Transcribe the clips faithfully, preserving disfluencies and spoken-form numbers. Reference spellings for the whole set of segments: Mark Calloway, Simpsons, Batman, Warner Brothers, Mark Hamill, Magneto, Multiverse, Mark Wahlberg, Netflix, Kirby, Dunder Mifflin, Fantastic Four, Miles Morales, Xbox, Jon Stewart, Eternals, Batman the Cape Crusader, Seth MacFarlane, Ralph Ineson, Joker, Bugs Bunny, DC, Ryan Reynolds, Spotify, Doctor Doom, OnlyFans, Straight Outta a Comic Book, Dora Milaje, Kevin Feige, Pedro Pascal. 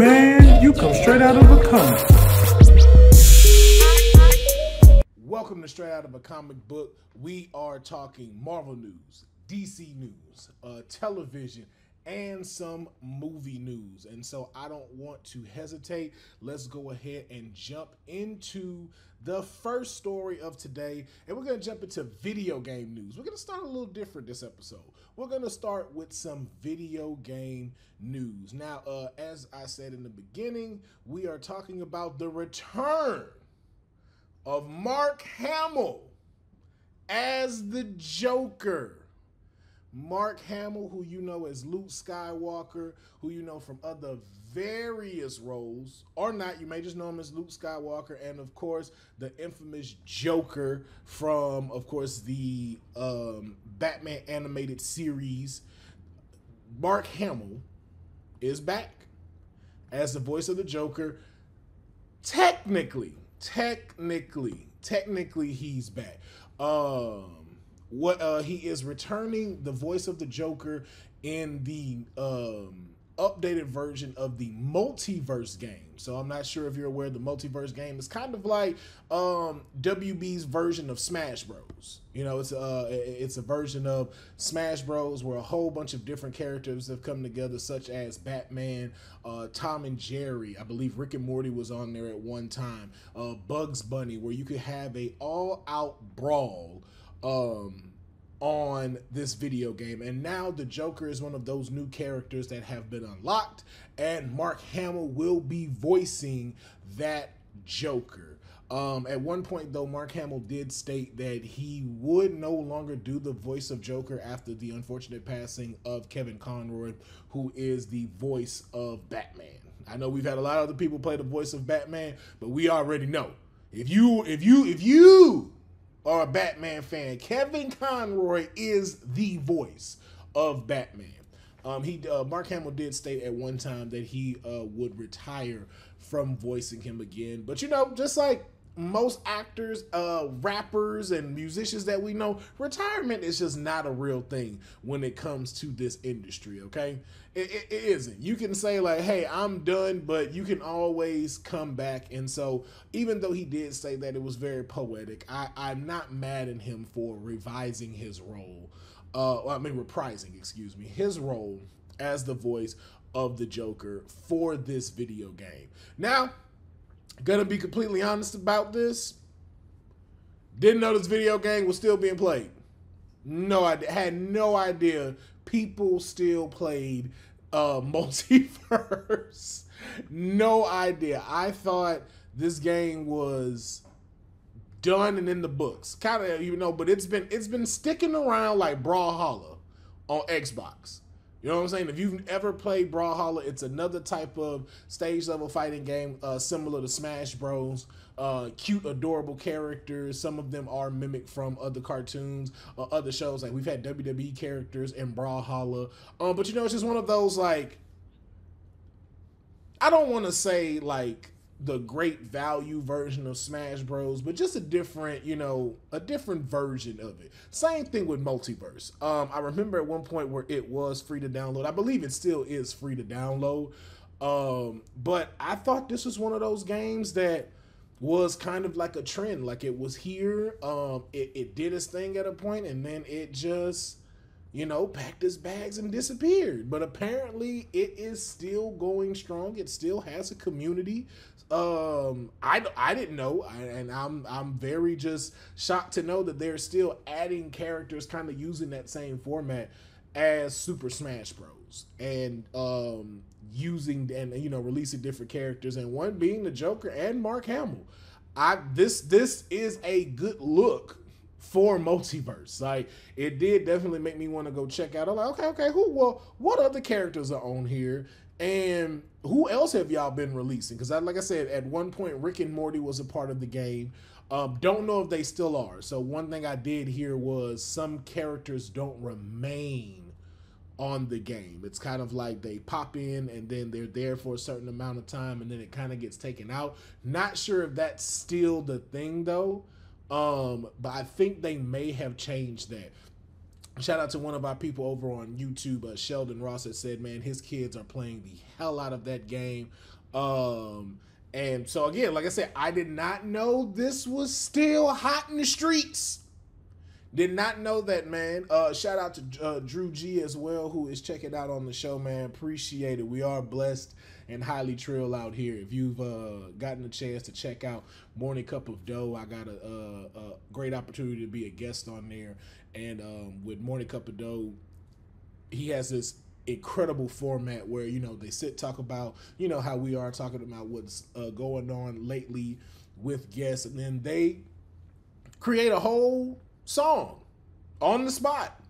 Man, you come straight out of a comic. Welcome to Straight Out of a Comic Book. We are talking Marvel news, D C news, uh, television, and some movie news. And so I don't want to hesitate. Let's go ahead and jump into the first story of today. And we're going to jump into video game news. We're going to start a little different this episode. We're going to start with some video game news. Now, uh, as I said in the beginning, we are talking about the return of Mark Hamill as the Joker. Mark Hamill, who you know as Luke Skywalker, who you know from other various roles, or not, you may just know him as Luke Skywalker, and of course, the infamous Joker from, of course, the um, Batman animated series. Mark Hamill is back as the voice of the Joker. Technically, technically, technically, he's back. Um... What uh, he is returning the voice of the Joker in the um, updated version of the Multiverse game. So I'm not sure if you're aware, the Multiverse game is kind of like um, W B's version of Smash Bros. You know, it's uh, it's a version of Smash Bros. Where a whole bunch of different characters have come together, such as Batman, uh, Tom and Jerry. I believe Rick and Morty was on there at one time. Uh, Bugs Bunny, where you could have a all-out brawl um on this video game. And now the Joker is one of those new characters that have been unlocked, and Mark Hamill will be voicing that Joker. Um at one point, though, Mark Hamill did state that he would no longer do the voice of Joker after the unfortunate passing of Kevin Conroy, who is the voice of Batman. I know we've had a lot of other people play the voice of Batman, but we already know, if you if you if you or a Batman fan, Kevin Conroy is the voice of Batman. Um, he uh, Mark Hamill did state at one time that he uh, would retire from voicing him again. But, you know, just like most actors, uh, rappers, and musicians that we know, retirement is just not a real thing when it comes to this industry, okay? It, it, it isn't. You can say, like, hey, I'm done, but you can always come back. And so, even though he did say that it was very poetic, I, I'm not mad at him for revising his role, uh, I mean, reprising, excuse me, his role as the voice of the Joker for this video game. Now, gonna be completely honest about this. Didn't know this video game was still being played. No, I had no idea people still played uh, Multiverse. No idea. I thought this game was done and in the books, kind of, you know. But it's been it's been sticking around like Brawlhalla on Xbox. You know what I'm saying? If you've ever played Brawlhalla, it's another type of stage-level fighting game uh, similar to Smash Bros. Uh, cute, adorable characters. Some of them are mimicked from other cartoons or other shows. Like, we've had W W E characters in Brawlhalla. Um, but, you know, it's just one of those, like, I don't want to say, like, the great value version of Smash Bros, but just a different, you know, a different version of it. Same thing with Multiverse. Um, I remember at one point where it was free to download. I believe it still is free to download. Um, but I thought this was one of those games that was kind of like a trend. Like, it was here, um, it, it did its thing at a point, and then it just, you know, packed his bags and disappeared. But apparently it is still going strong. It still has a community. Um, I, I didn't know, I, and I'm I'm very just shocked to know that they're still adding characters, kind of using that same format as Super Smash Bros. And um, using and you know releasing different characters, and one being the Joker and Mark Hamill. I this this is a good look for Multiverse. Like, it did definitely make me want to go check out. I'm like, okay, okay, who, well, what other characters are on here, and who else have y'all been releasing? Because, I, like I said, at one point, Rick and Morty was a part of the game. Um, don't know if they still are. So one thing I did hear was some characters don't remain on the game. It's kind of like they pop in, and then they're there for a certain amount of time, and then it kind of gets taken out. Not sure if that's still the thing, though. Um, but I think they may have changed that. Shout out to one of our people over on YouTube, uh, Sheldon Ross, has said, man, his kids are playing the hell out of that game. Um, and so, again, like I said, I did not know this was still hot in the streets. Did not know that, man. Uh, shout out to uh, Drew G as well, who is checking out on the show, man. Appreciate it. We are blessed and highly trail out here. If you've uh, gotten a chance to check out Morning Cup of Dough, I got a, a, a great opportunity to be a guest on there. And um, with Morning Cup of Dough, he has this incredible format where, you know, they sit, talk about, you know, how we are talking about what's uh, going on lately with guests. And then they create a whole song on the spot,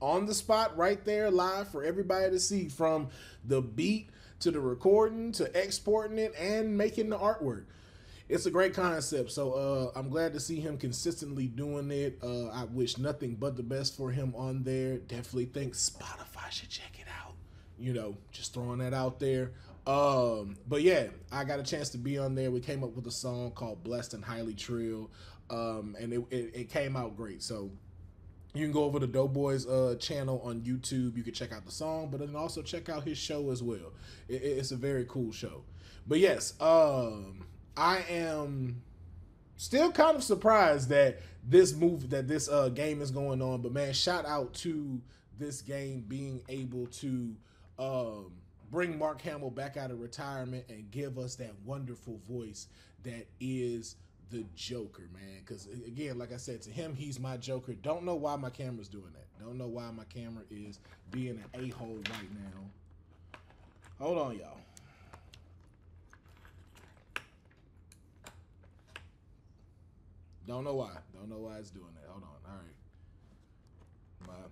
on the spot right there live for everybody to see, from the beat to the recording to exporting it and making the artwork. It's a great concept. So uh, I'm glad to see him consistently doing it. Uh, I wish nothing but the best for him on there. Definitely think Spotify should check it out. You know, just throwing that out there. Um, but yeah, I got a chance to be on there. We came up with a song called Blessed and Highly Trill. Um, and it, it, it came out great. So you can go over to Doughboy's uh, channel on YouTube. You can check out the song, but then also check out his show as well. It, it's a very cool show. But yes, um, I am still kind of surprised that this move, that this uh, game is going on. But man, shout out to this game being able to um, bring Mark Hamill back out of retirement and give us that wonderful voice that is the Joker, man. Because again, like I said, to him, he's my Joker. Don't know why my camera's doing that. Don't know why my camera is being an a-hole right now. Hold on, y'all. Don't know why. Don't know why it's doing that. Hold on. All right.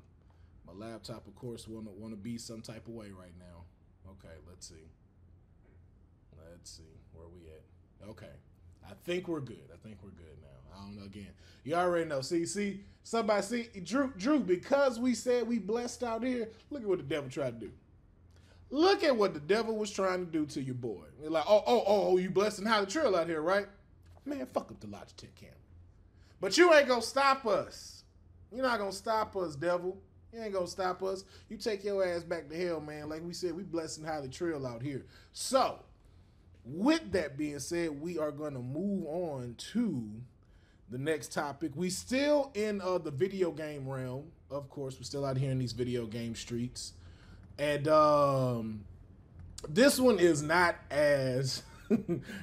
My my laptop, of course, wanna wanna be some type of way right now. Okay, let's see. Let's see where we at. Okay. I think we're good. I think we're good now. I don't know. Again, you already know. See, see, somebody see, Drew, Drew, because we said we blessed out here, look at what the devil tried to do. Look at what the devil was trying to do to your boy. You're like, oh, oh, oh, you blessing how the trail out here, right? Man, fuck up the Logitech camera. But you ain't going to stop us. You're not going to stop us, devil. You ain't going to stop us. You take your ass back to hell, man. Like we said, we blessing how the trail out here. So, with that being said, we are going to move on to the next topic. We still in uh, the video game realm. Of course, we're still out here in these video game streets. And um, this one is not as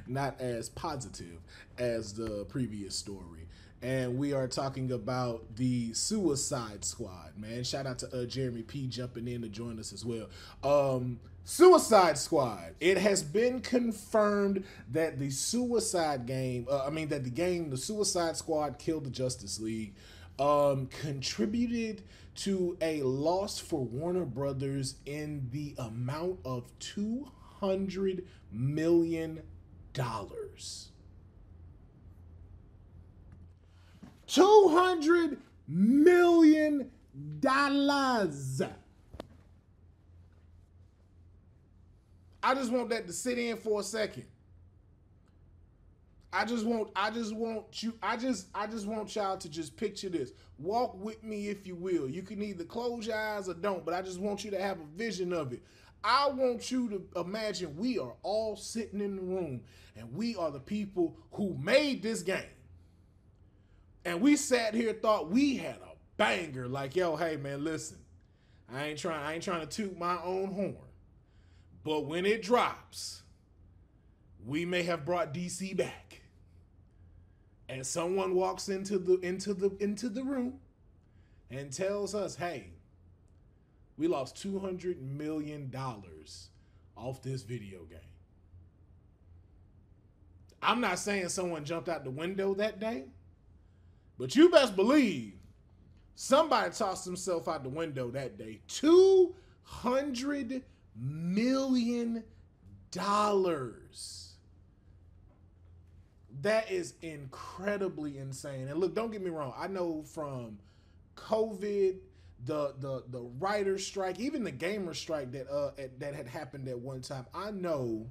not as positive as the previous story. And we are talking about the Suicide Squad, man. Shout out to uh, Jeremy P jumping in to join us as well. Um, Suicide Squad. It has been confirmed that the Suicide game, uh, I mean that the game, the Suicide Squad killed the Justice League, um, contributed to a loss for Warner Brothers in the amount of two hundred million dollars. two hundred million dollars. I just want that to sit in for a second. I just want, I just want you, I just, I just want y'all to just picture this. Walk with me if you will. You can either close your eyes or don't, but I just want you to have a vision of it. I want you to imagine we are all sitting in the room and we are the people who made this game. And we sat here, thought we had a banger. Like, yo, hey man, listen, I ain't trying, I ain't trying to toot my own horn, but when it drops, we may have brought D C back. And someone walks into the into the into the room and tells us, hey, we lost two hundred million dollars off this video game. I'm not saying someone jumped out the window that day. But you best believe somebody tossed himself out the window that day. two hundred million dollars. That is incredibly insane. And look, don't get me wrong. I know from COVID, the the the writer's strike, even the gamer strike that uh at, that had happened at one time, I know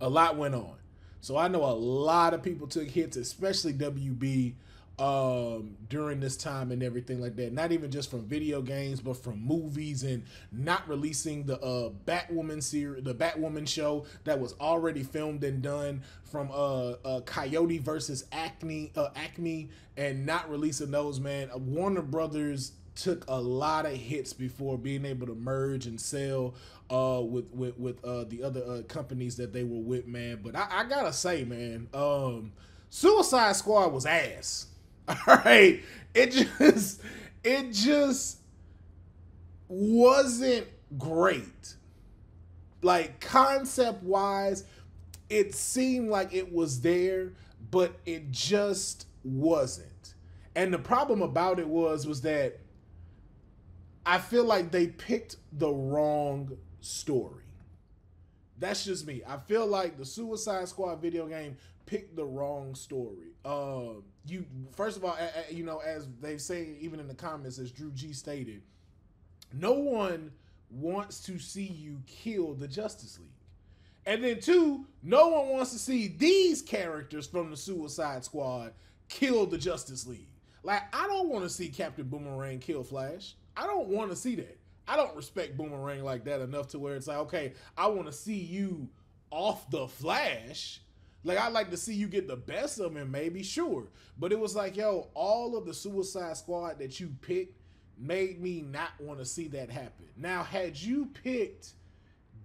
a lot went on. So I know a lot of people took hits, especially W B, um, during this time and everything like that. Not even just from video games, but from movies, and not releasing the uh, Batwoman series, the Batwoman show that was already filmed and done, from uh, uh, Coyote versus Acme, uh, Acme, and not releasing those. Man, Warner Brothers took a lot of hits before being able to merge and sell uh, with with, with uh, the other uh, companies that they were with, man. But I, I gotta say, man, um, Suicide Squad was ass. All right, it just it just wasn't great. Like, concept wise, it seemed like it was there, but it just wasn't. And the problem about it was was that I feel like they picked the wrong story. That's just me. I feel like the Suicide Squad video game picked the wrong story. Uh, you first of all, a, a, you know, as they've said, even in the comments, as Drew G stated, no one wants to see you kill the Justice League. And then two, no one wants to see these characters from the Suicide Squad kill the Justice League. Like, I don't want to see Captain Boomerang kill Flash. I don't want to see that. I don't respect Boomerang like that enough to where it's like, okay, I want to see you off the Flash. Like, I'd like to see you get the best of him, maybe, sure. But it was like, yo, all of the Suicide Squad that you picked made me not want to see that happen. Now, had you picked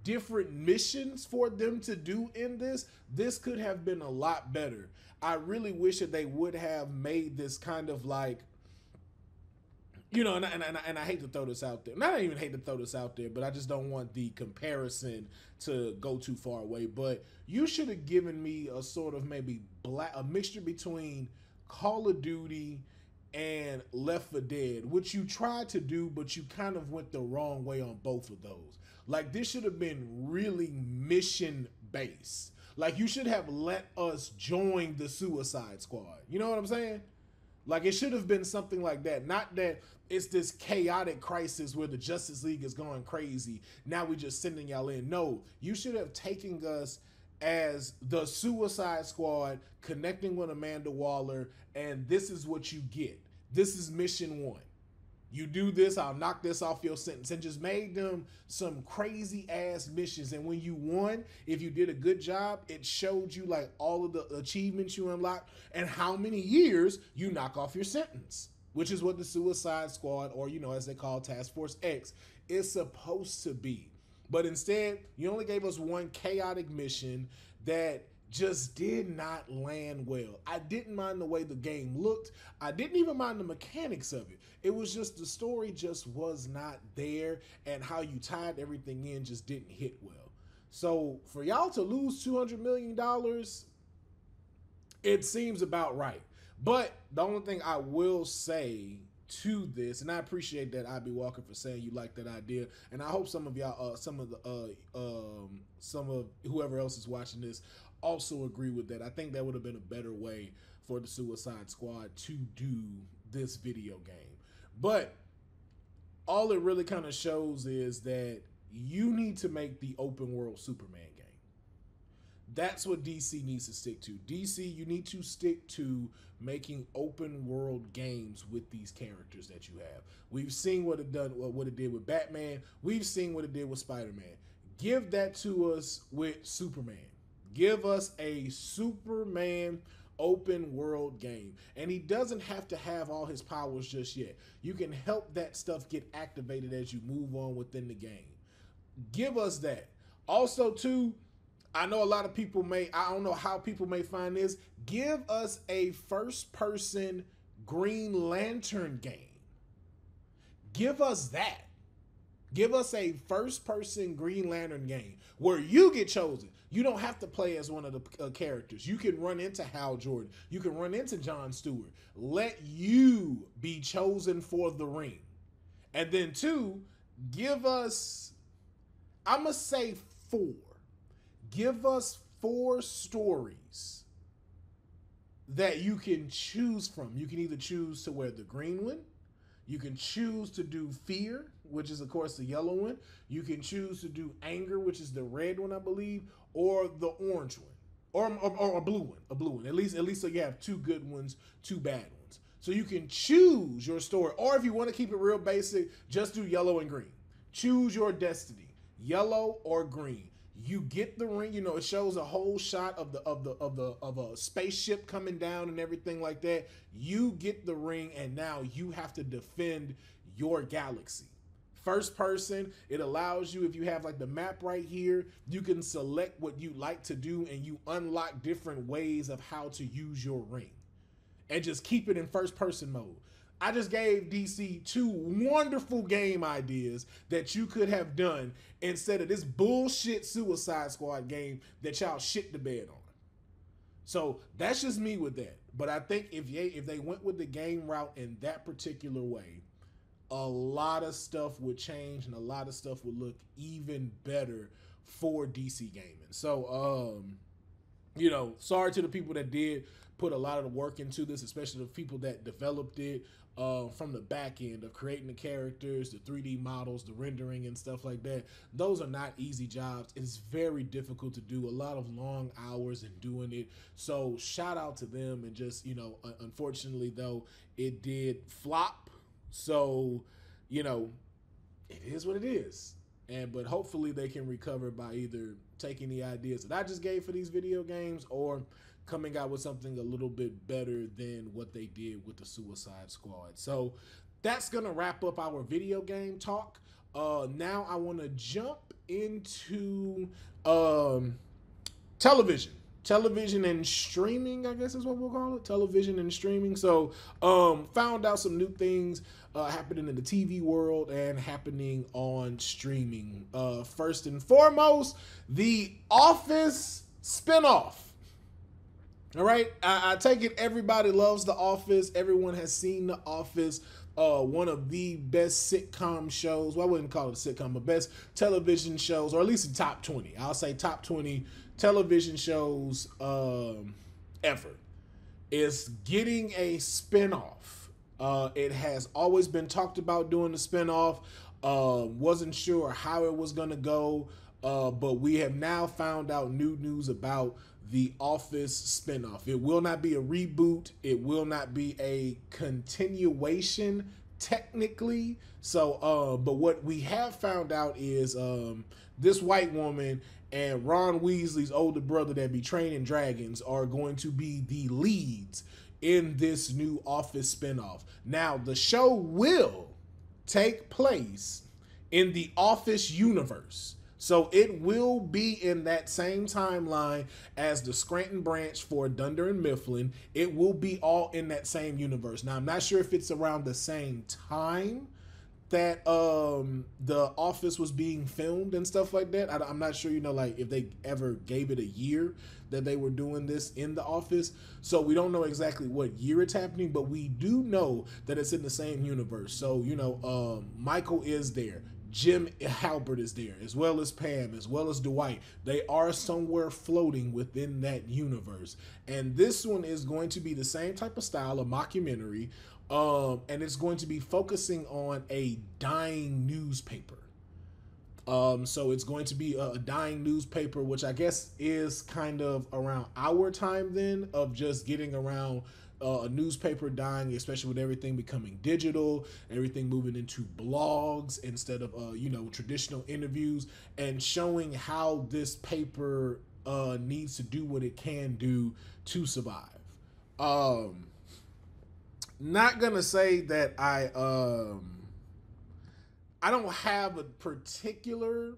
different missions for them to do in this, this could have been a lot better. I really wish that they would have made this kind of like, you know, and, and, and, and I hate to throw this out there. And I don't even hate to throw this out there, but I just don't want the comparison to go too far away. But you should have given me a sort of maybe black, a mixture between Call of Duty and Left four Dead, which you tried to do, but you kind of went the wrong way on both of those. Like, this should have been really mission-based. Like, you should have let us join the Suicide Squad. You know what I'm saying? Like, it should have been something like that. Not that it's this chaotic crisis where the Justice League is going crazy. Now we're just sending y'all in. No, you should have taken us as the Suicide Squad, connecting with Amanda Waller, and this is what you get. This is mission one. You do this, I'll knock this off your sentence, and just made them some crazy ass missions. And when you won, if you did a good job, it showed you like all of the achievements you unlocked and how many years you knock off your sentence, which is what the Suicide Squad, or, you know, as they call Task Force X, is supposed to be. But instead, you only gave us one chaotic mission that just did not land well. I didn't mind the way the game looked. I didn't even mind the mechanics of it. It was just the story just was not there, and how you tied everything in just didn't hit well. So for y'all to lose two hundred million dollars, it seems about right. But the only thing I will say to this, and I appreciate that I be Walker for saying you like that idea, and I hope some of y'all, uh, some of the, uh, um, some of whoever else is watching this also agree with that. I think that would have been a better way for the Suicide Squad to do this video game. But all it really kind of shows is that you need to make the open world Superman game. That's what D C needs to stick to. D C, you need to stick to making open world games with these characters that you have. We've seen what it done, what it did with Batman. We've seen what it did with Spider-Man. Give that to us with Superman. Give us a Superman open world game. And he doesn't have to have all his powers just yet. You can help that stuff get activated as you move on within the game. Give us that. Also, too, I know a lot of people may, I don't know how people may find this, give us a first-person Green Lantern game. Give us that. Give us a first-person Green Lantern game where you get chosen. You don't have to play as one of the uh, characters. You can run into Hal Jordan. You can run into Jon Stewart. Let you be chosen for the ring. And then two, give us, I'm going to say four. Give us four stories that you can choose from. You can either choose to wear the green one. You can choose to do fear, which is, of course, the yellow one. You can choose to do anger, which is the red one, I believe, or the orange one, or, or, or a blue one, a blue one. At least, at least so you have two good ones, two bad ones. So you can choose your story, or if you want to keep it real basic, just do yellow and green. Choose your destiny, yellow or green. You get the ring, you know, it shows a whole shot of the of the of the of a spaceship coming down and everything like that. You get the ring, and now you have to defend your galaxy. First person, it allows you, if you have like the map right here, you can select what you like to do, and you unlock different ways of how to use your ring. And just keep it in first person mode. I just gave D C two wonderful game ideas that you could have done instead of this bullshit Suicide Squad game that y'all shit the bed on. So that's just me with that. But I think if they, if they went with the game route in that particular way, a lot of stuff would change and a lot of stuff would look even better for D C gaming. So, um, you know, sorry to the people that did put a lot of the work into this, especially the people that developed it uh, from the back end of creating the characters, the three D models, the rendering and stuff like that. Those are not easy jobs. It's very difficult to do, a lot of long hours in doing it. So shout out to them. And just, you know, unfortunately though, it did flop. So, you know, it is what it is. And but hopefully they can recover by either taking the ideas that I just gave for these video games or coming out with something a little bit better than what they did with the Suicide Squad. So that's gonna wrap up our video game talk. Uh, now I wanna jump into um, television. Television and streaming, I guess is what we'll call it. Television and streaming. So um, found out some new things uh, happening in the T V world and happening on streaming. Uh, first and foremost, The Office spinoff. All right, I, I take it everybody loves The Office. Everyone has seen The Office, uh, one of the best sitcom shows. Well, I wouldn't call it a sitcom, but best television shows, or at least the top twenty. I'll say top twenty television shows um, ever. It's getting a spinoff. Uh, it has always been talked about doing the spinoff. Uh, wasn't sure how it was gonna go, uh, but we have now found out new news about The Office spinoff. It will not be a reboot. It will not be a continuation technically. So, uh, but what we have found out is um, this white woman and Ron Weasley's older brother that be training dragons are going to be the leads in this new Office spinoff. Now, the show will take place in the Office universe. So it will be in that same timeline as the Scranton branch for Dunder and Mifflin. It will be all in that same universe. Now, I'm not sure if it's around the same time that um, The Office was being filmed and stuff like that. I, I'm not sure, you know, like if they ever gave it a year that they were doing this in The Office. So we don't know exactly what year it's happening, but we do know that it's in the same universe. So, you know, um, Michael is there. Jim Halpert is there, as well as Pam, as well as Dwight. They are somewhere floating within that universe. And this one is going to be the same type of style, a mockumentary, um, and it's going to be focusing on a dying newspaper. Um, so it's going to be a, a dying newspaper, which I guess is kind of around our time then, of just getting around Uh, a newspaper dying, especially with everything becoming digital, everything moving into blogs instead of, uh, you know, traditional interviews, and showing how this paper uh, needs to do what it can do to survive. Um, not gonna say that I, um, I don't have a particular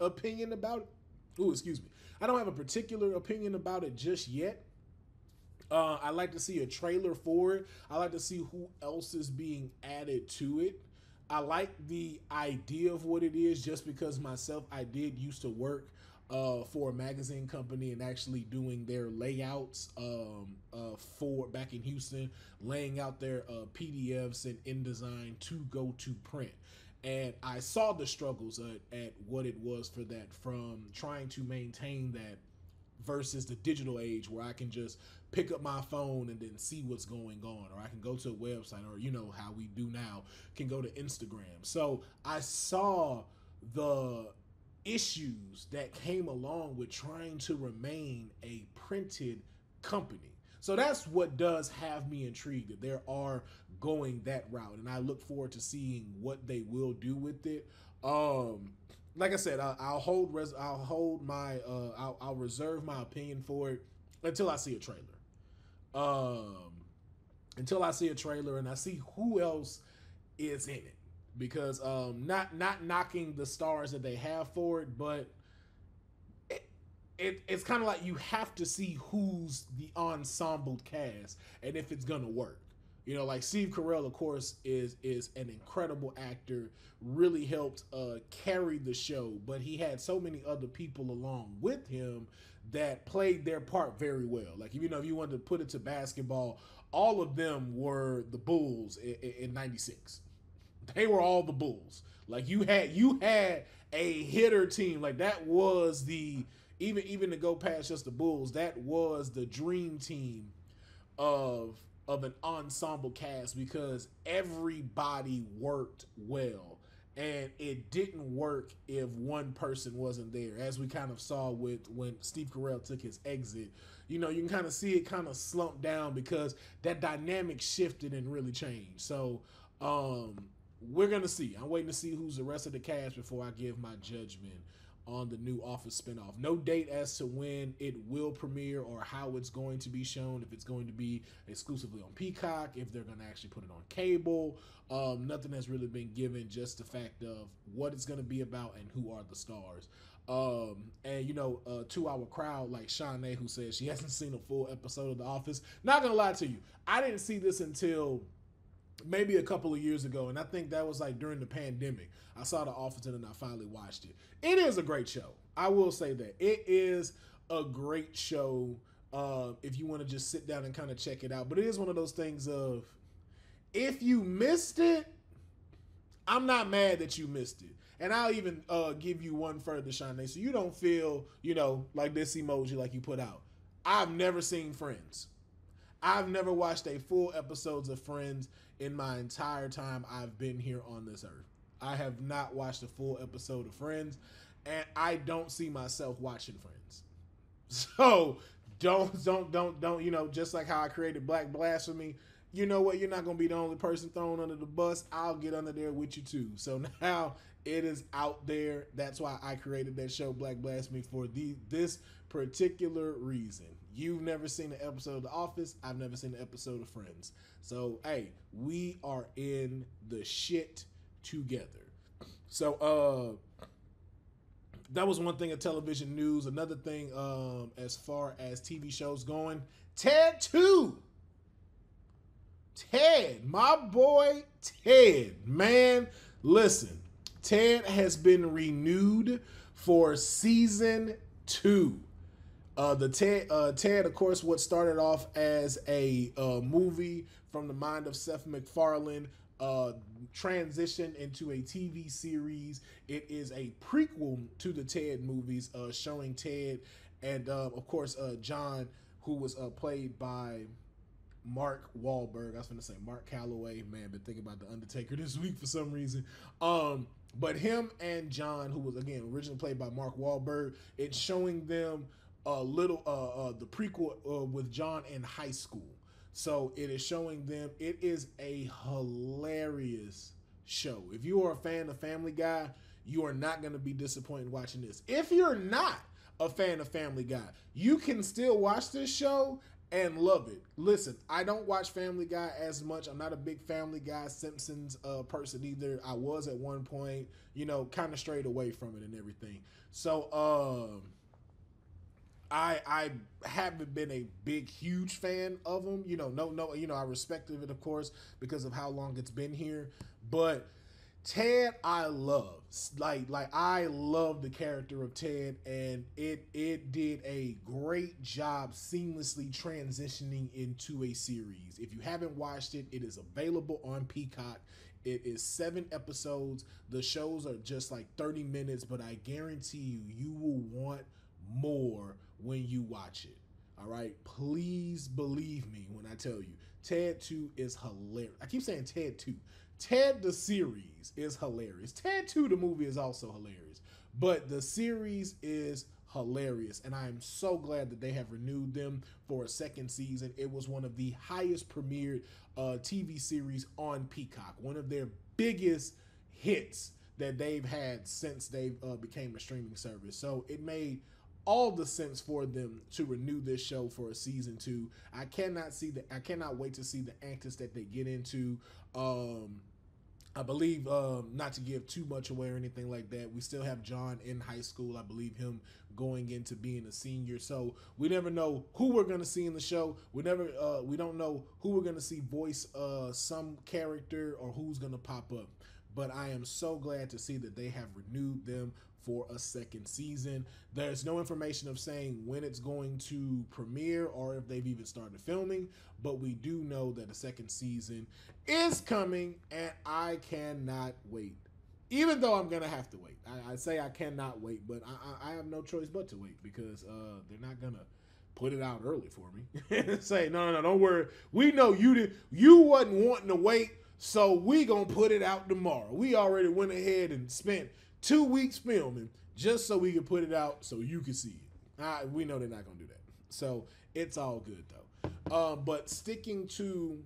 opinion about it. Ooh, excuse me. I don't have a particular opinion about it just yet. Uh, I like to see a trailer for it. I like to see who else is being added to it. I like the idea of what it is, just because myself, I did used to work uh, for a magazine company and actually doing their layouts um, uh, for back in Houston, laying out their uh, P D Fs and InDesign to go to print. And I saw the struggles at, at what it was for that, from trying to maintain that versus the digital age where I can just pick up my phone and then see what's going on, or I can go to a website, or you know how we do now, can go to Instagram. So I saw the issues that came along with trying to remain a printed company. So that's what does have me intrigued, that they are going that route, and I look forward to seeing what they will do with it. Um, like I said, I, I'll hold res I'll hold my uh, I'll, I'll reserve my opinion for it until I see a trailer. Um, until I see a trailer and I see who else is in it, because um, not not knocking the stars that they have for it, but It, it's kind of like you have to see who's the ensemble cast and if it's gonna work. You know, like Steve Carell, of course, is is an incredible actor, really helped uh, carry the show, but he had so many other people along with him that played their part very well. Like, you know, if you wanted to put it to basketball, all of them were the Bulls in, in ninety-six. They were all the Bulls. Like, you had, you had a hitter team. Like, that was the... Even even to go past just the Bulls, that was the dream team of of an ensemble cast, because everybody worked well, and it didn't work if one person wasn't there, as we kind of saw with when Steve Carell took his exit. You know, you can kind of see it kind of slump down because that dynamic shifted and really changed. So um, we're gonna see. I'm waiting to see who's the rest of the cast before I give my judgment on the new Office spinoff. No date as to when it will premiere or how it's going to be shown, if it's going to be exclusively on Peacock, if they're going to actually put it on cable. Um, nothing has really been given, just the fact of what it's going to be about and who are the stars. Um, and, you know, uh, to our crowd, like Shanae, who says she hasn't seen a full episode of The Office. Not going to lie to you, I didn't see this until maybe a couple of years ago, and I think that was like during the pandemic. I saw The Office and I finally watched it. It is a great show. I will say that it is a great show uh, if you want to just sit down and kind of check it out. But it is one of those things of, if you missed it, I'm not mad that you missed it. And I'll even uh, give you one further, Shanae, so you don't feel, you know, like this emoji like you put out. I've never seen Friends. I've never watched a full episodes of Friends in my entire time I've been here on this earth. I have not watched a full episode of Friends, and I don't see myself watching Friends. So don't, don't, don't, don't, you know, just like how I created Black Blasphemy, you know what? You're not going to be the only person thrown under the bus. I'll get under there with you too. So now it is out there. That's why I created that show, Black Blasphemy, for the, this particular reason. You've never seen an episode of The Office. I've never seen an episode of Friends. So, hey, we are in the shit together. So, uh, that was one thing of television news. Another thing, um, as far as T V shows going, Ted two. Ted, my boy Ted. Man, listen, Ted has been renewed for season two. Uh, the Ted, uh, Ted, of course, what started off as a uh, movie from the mind of Seth MacFarlane, uh, transitioned into a T V series. It is a prequel to the Ted movies, uh, showing Ted and, uh, of course, uh, John, who was uh, played by Mark Wahlberg. I was going to say Mark Calloway. Man, I've been thinking about The Undertaker this week for some reason. Um, but him and John, who was, again, originally played by Mark Wahlberg, it's showing them a little uh, uh the prequel uh, with John in high school. So it is showing them. It is a hilarious show. If you are a fan of Family Guy, you are not going to be disappointed watching this. If you're not a fan of Family Guy, you can still watch this show and love it. Listen, I don't watch Family Guy as much. I'm not a big Family Guy, Simpsons uh, person either. I was at one point, you know, kind of strayed away from it and everything. So um I, I haven't been a big, huge fan of them. You know, no, no, you know, I respect it, of course, because of how long it's been here. But Ted, I love. Like, like I love the character of Ted, and it it did a great job seamlessly transitioning into a series. If you haven't watched it, it is available on Peacock. It is seven episodes. The shows are just like thirty minutes, but I guarantee you, you will want more when you watch it. All right, please believe me when I tell you, Ted two is hilarious. I keep saying Ted two. Ted the series is hilarious. Ted two the movie is also hilarious, but the series is hilarious, and I am so glad that they have renewed them for a second season. It was one of the highest premiered uh, T V series on Peacock, one of their biggest hits that they've had since they uh, became a streaming service. So it made all the sense for them to renew this show for a season two. I cannot see the, I cannot wait to see the antics that they get into. Um, I believe, um, not to give too much away or anything like that, we still have John in high school. I believe him going into being a senior. So we never know who we're going to see in the show. We never, uh, we don't know who we're going to see voice uh, some character or who's going to pop up. But I am so glad to see that they have renewed them for a second season. There's no information of saying when it's going to premiere or if they've even started filming, but we do know that a second season is coming, and I cannot wait. Even though I'm going to have to wait. I, I say I cannot wait, but I, I have no choice but to wait, because uh, they're not going to put it out early for me. Say, no, no, don't worry. We know you did, you wasn't wanting to wait, so we gonna put it out tomorrow. We already went ahead and spent two weeks filming just so we could put it out so you can see it. All right, we know they're not gonna do that. So it's all good though. Uh, but sticking to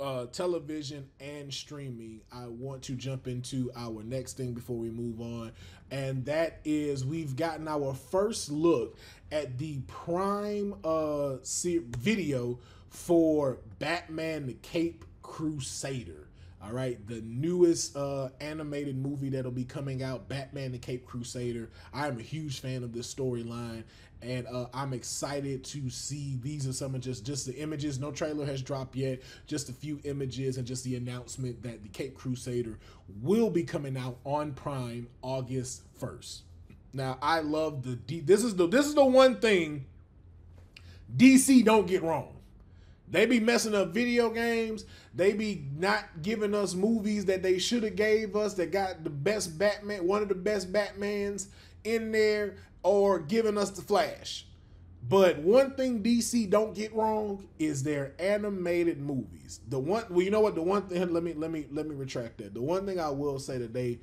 uh, television and streaming, I want to jump into our next thing before we move on. And that is, we've gotten our first look at the Prime uh, video for Batman the Cape Crusader. All right, the newest uh, animated movie that'll be coming out, Batman the Cape Crusader. I'm a huge fan of this storyline, and uh, I'm excited to see. These are some of just, just the images. No trailer has dropped yet, just a few images and just the announcement that the Cape Crusader will be coming out on Prime August first. Now, I love the, D this is the, this is the one thing D C don't get wrong. They be messing up video games. They be not giving us movies that they should have gave us, that got the best Batman, one of the best Batmans in there, or giving us the Flash. But one thing D C don't get wrong is their animated movies. The one, well, you know what? The one thing, let me let me let me retract that. The one thing I will say that they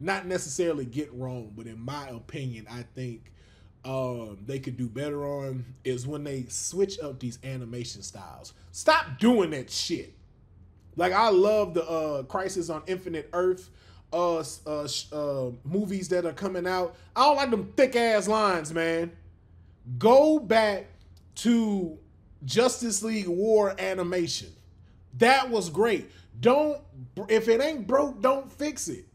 not necessarily get wrong, but in my opinion, I think Um, they could do better on is when they switch up these animation styles. Stop doing that shit. Like, I love the uh, Crisis on Infinite Earth uh, uh, uh, movies that are coming out. I don't like them thick ass lines, man. Go back to Justice League War animation. That was great. Don't, if it ain't broke, don't fix it.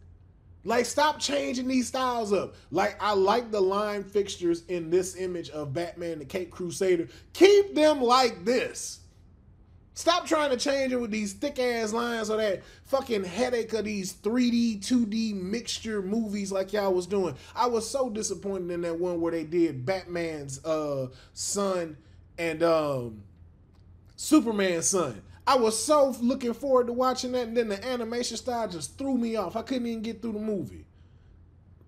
Like, stop changing these styles up. Like, I like the line fixtures in this image of Batman the Cape Crusader. Keep them like this. Stop trying to change it with these thick-ass lines or that fucking headache of these three D, two D mixture movies like y'all was doing. I was so disappointed in that one where they did Batman's uh, son and um, Superman's son. I was so looking forward to watching that, and then the animation style just threw me off. I couldn't even get through the movie.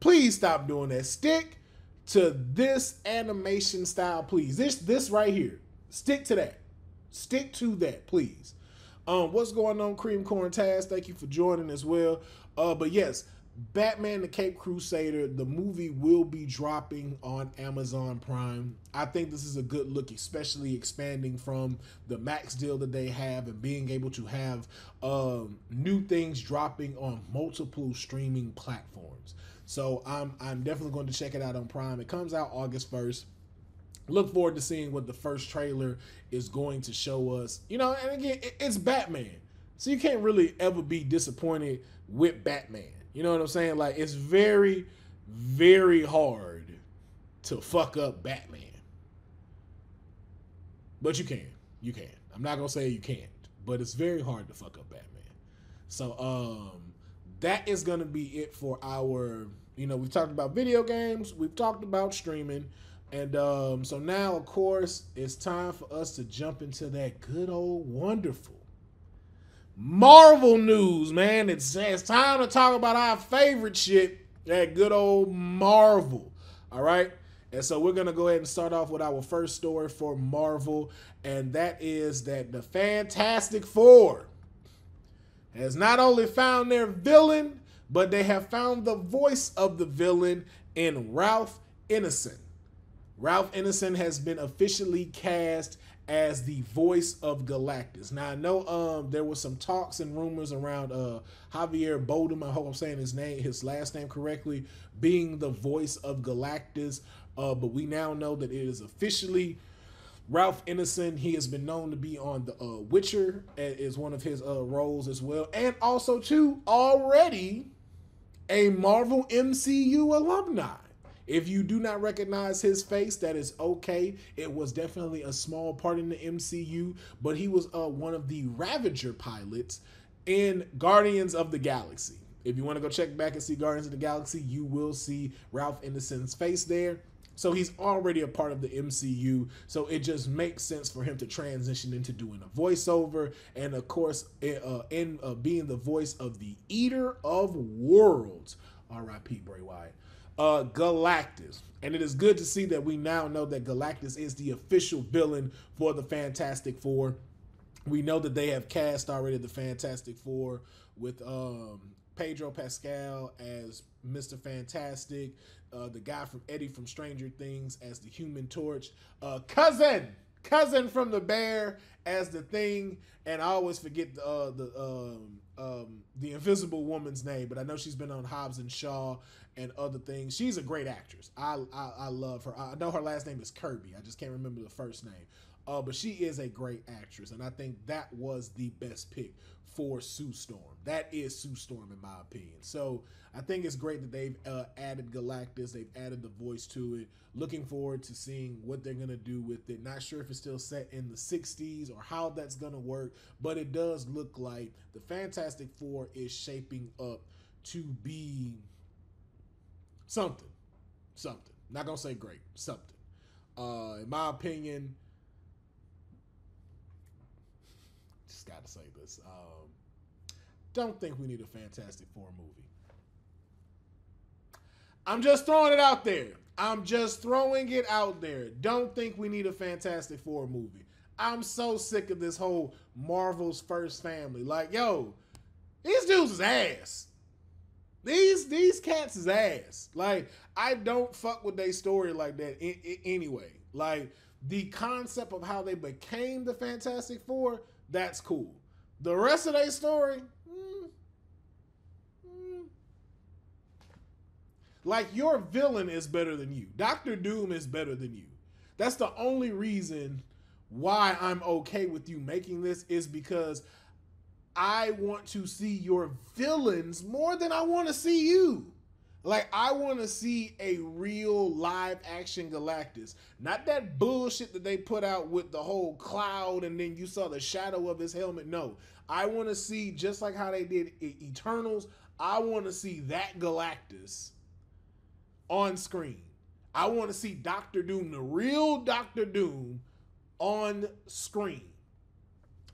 Please stop doing that. Stick to this animation style, please. This this right here. Stick to that. Stick to that, please. Um, what's going on, Cream Corn Taz? Thank you for joining as well. Uh, but yes, Batman the Cape Crusader, the movie, will be dropping on Amazon Prime. I think this is a good look, especially expanding from the Max deal that they have and being able to have um, new things dropping on multiple streaming platforms. So I'm, I'm definitely going to check it out on Prime. It comes out August first. Look forward to seeing what the first trailer is going to show us. You know, and again, it's Batman, so you can't really ever be disappointed with Batman. You know what I'm saying? Like, it's very, very hard to fuck up Batman. But you can. You can. I'm not going to say you can't, but it's very hard to fuck up Batman. So, um, that is going to be it for our, you know, we've talked about video games. We've talked about streaming. And um, so now, of course, it's time for us to jump into that good old wonderful Marvel news, man. It's, it's time to talk about our favorite shit, that good old Marvel. All right. And so we're going to go ahead and start off with our first story for Marvel. And that is that the Fantastic Four has not only found their villain, but they have found the voice of the villain in Ralph Ineson. Ralph Ineson has been officially cast as the voice of Galactus. Now, I know um, there was some talks and rumors around uh, Javier Bardem, I hope I'm saying his name, his last name correctly, being the voice of Galactus, uh, but we now know that it is officially Ralph Ineson. He has been known to be on The uh, Witcher, is one of his uh, roles as well, and also, too, already a Marvel M C U alumni. If you do not recognize his face, that is okay. It was definitely a small part in the M C U, but he was uh, one of the Ravager pilots in Guardians of the Galaxy. If you want to go check back and see Guardians of the Galaxy, you will see Ralph Ineson's face there. So he's already a part of the M C U, so it just makes sense for him to transition into doing a voiceover, and of course, uh, in uh, being the voice of the Eater of Worlds, R I P Bray Wyatt. Uh, Galactus. And it is good to see that we now know that Galactus is the official villain for the Fantastic Four. We know that they have cast already the Fantastic Four with um, Pedro Pascal as Mister Fantastic, uh, the guy from Eddie from Stranger Things as the Human Torch, uh, cousin cousin from the Bear as the Thing, and I always forget the uh, the um, um, the Invisible Woman's name, but I know she's been on Hobbs and Shaw and other things. She's a great actress. I, I I love her. I know her last name is Kirby. I just can't remember the first name. Uh, but she is a great actress, and I think that was the best pick for Sue Storm. That is Sue Storm in my opinion. So I think it's great that they've uh, added Galactus. They've added the voice to it. Looking forward to seeing what they're going to do with it. Not sure if it's still set in the sixties or how that's going to work, but it does look like the Fantastic Four is shaping up to be something, something. Not going to say great, something. Uh, in my opinion, just got to say this. Um, don't think we need a Fantastic Four movie. I'm just throwing it out there. I'm just throwing it out there. Don't think we need a Fantastic Four movie. I'm so sick of this whole Marvel's first family. Like, yo, these dudes is ass. These these cats is ass. Like, I don't fuck with their story like that in, in, anyway. Like, the concept of how they became the Fantastic Four, that's cool. The rest of their story, mm, mm. Like, your villain is better than you. Doctor Doom is better than you. That's the only reason why I'm okay with you making this, is because I want to see your villains more than I want to see you. Like, I want to see a real live action Galactus. Not that bullshit that they put out with the whole cloud and then you saw the shadow of his helmet. No, I want to see, just like how they did Eternals, I want to see that Galactus on screen. I want to see Doctor Doom, the real Doctor Doom, on screen.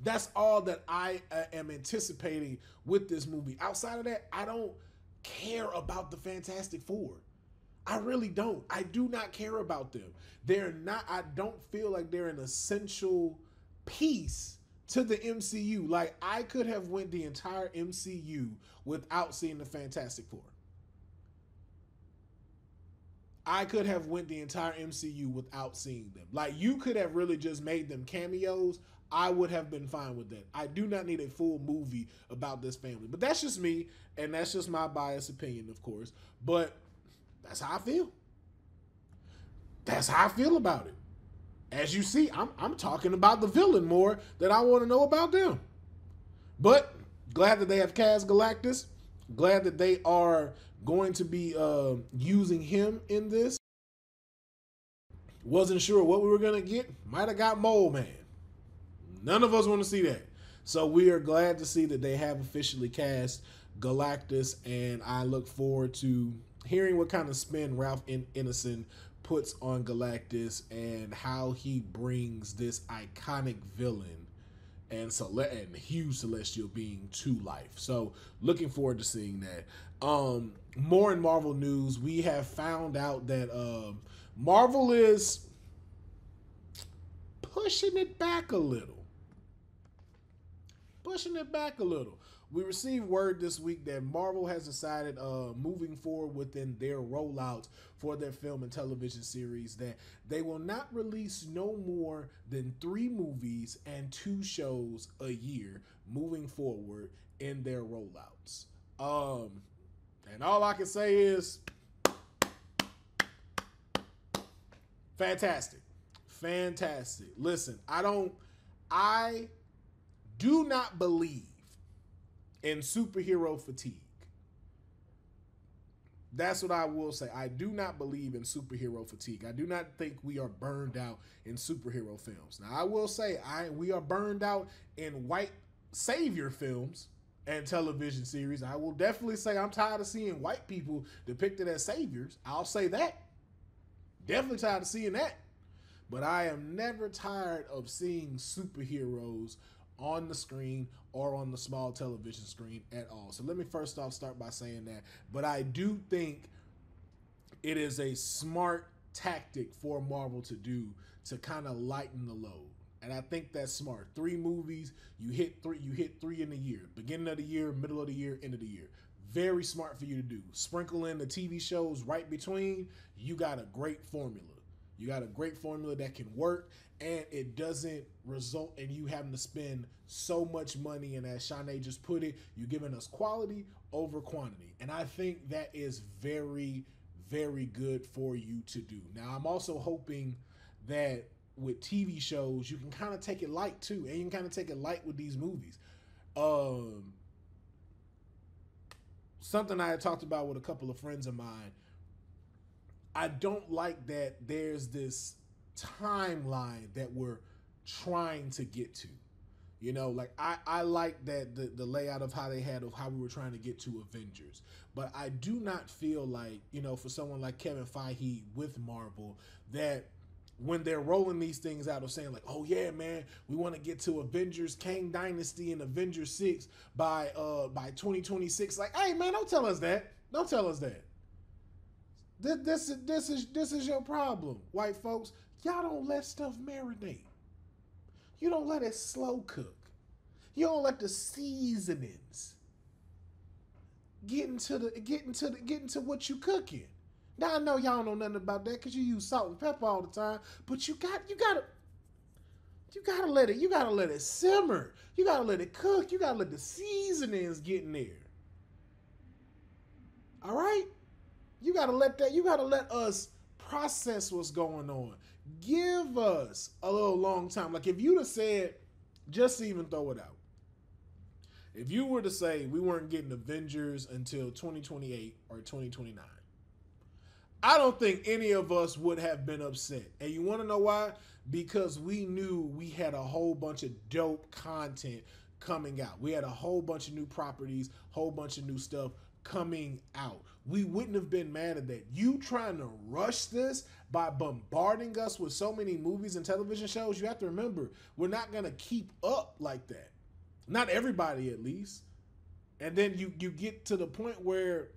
That's all that I uh, am anticipating with this movie. Outside of that, I don't care about the Fantastic Four. I really don't. I do not care about them. They're not, I don't feel like they're an essential piece to the M C U. Like, I could have went the entire M C U without seeing the Fantastic Four. I could have went the entire M C U without seeing them. Like, you could have really just made them cameos. I would have been fine with that. I do not need a full movie about this family. But that's just me, and that's just my biased opinion, of course. But that's how I feel. That's how I feel about it. As you see, I'm, I'm talking about the villain more than I want to know about them. But glad that they have cast Galactus. Glad that they are going to be uh, using him in this. Wasn't sure what we were going to get. Might have got Mole Man. None of us want to see that. So we are glad to see that they have officially cast Galactus, and I look forward to hearing what kind of spin Ralph Ineson puts on Galactus and how he brings this iconic villain and, and huge celestial being to life. So looking forward to seeing that. Um, more in Marvel news, we have found out that um, Marvel is pushing it back a little. Pushing it back a little. We received word this week that Marvel has decided uh, moving forward within their rollout for their film and television series that they will not release no more than three movies and two shows a year moving forward in their rollouts. Um, and all I can say is fantastic. Fantastic. Listen, I don't, I do not believe in superhero fatigue. That's what I will say. I do not believe in superhero fatigue. I do not think we are burned out in superhero films. Now, I will say I we are burned out in white savior films and television series. I will definitely say I'm tired of seeing white people depicted as saviors. I'll say that. Definitely tired of seeing that. But I am never tired of seeing superheroes on the screen or on the small television screen at all. So let me first off start by saying that. But I do think it is a smart tactic for Marvel to do to kind of lighten the load. And I think that's smart. Three movies, you hit three, you hit three in a year. Beginning of the year, middle of the year, end of the year. Very smart for you to do. Sprinkle in the T V shows right between. You got a great formula. You got a great formula that can work, and it doesn't result in you having to spend so much money. And as Shanae just put it, you're giving us quality over quantity. And I think that is very, very good for you to do. Now, I'm also hoping that with T V shows, you can kind of take it light too, and you can kind of take it light with these movies. Um, something I had talked about with a couple of friends of mine, I don't like that there's this timeline that we're trying to get to. You know, like I, I like that the, the layout of how they had of how we were trying to get to Avengers. But I do not feel like, you know, for someone like Kevin Feige with Marvel, that when they're rolling these things out of saying like, oh yeah, man, we want to get to Avengers, Kang Dynasty and Avengers six by uh by twenty twenty-six. Like, hey man, don't tell us that. Don't tell us that. This, this, this, is, this is your problem, white folks. Y'all don't let stuff marinate. You don't let it slow cook. You don't let the seasonings get into the get into the get into what you cooking. Now I know y'all know nothing about that because you use salt and pepper all the time, but you got you gotta you gotta let it you gotta let it simmer. You gotta let it cook. You gotta let the seasonings get in there. All right? You gotta let that, you gotta let us process what's going on. Give us a little long time. Like if you'd have said, just even throw it out. If you were to say we weren't getting Avengers until twenty twenty-eight or twenty twenty-nine, I don't think any of us would have been upset. And you wanna know why? Because we knew we had a whole bunch of dope content coming out. We had a whole bunch of new properties, whole bunch of new stuff coming out. We wouldn't have been mad at that. You trying to rush this by bombarding us with so many movies and television shows, you have to remember, we're not going to keep up like that. Not everybody, at least. And then you you get to the point where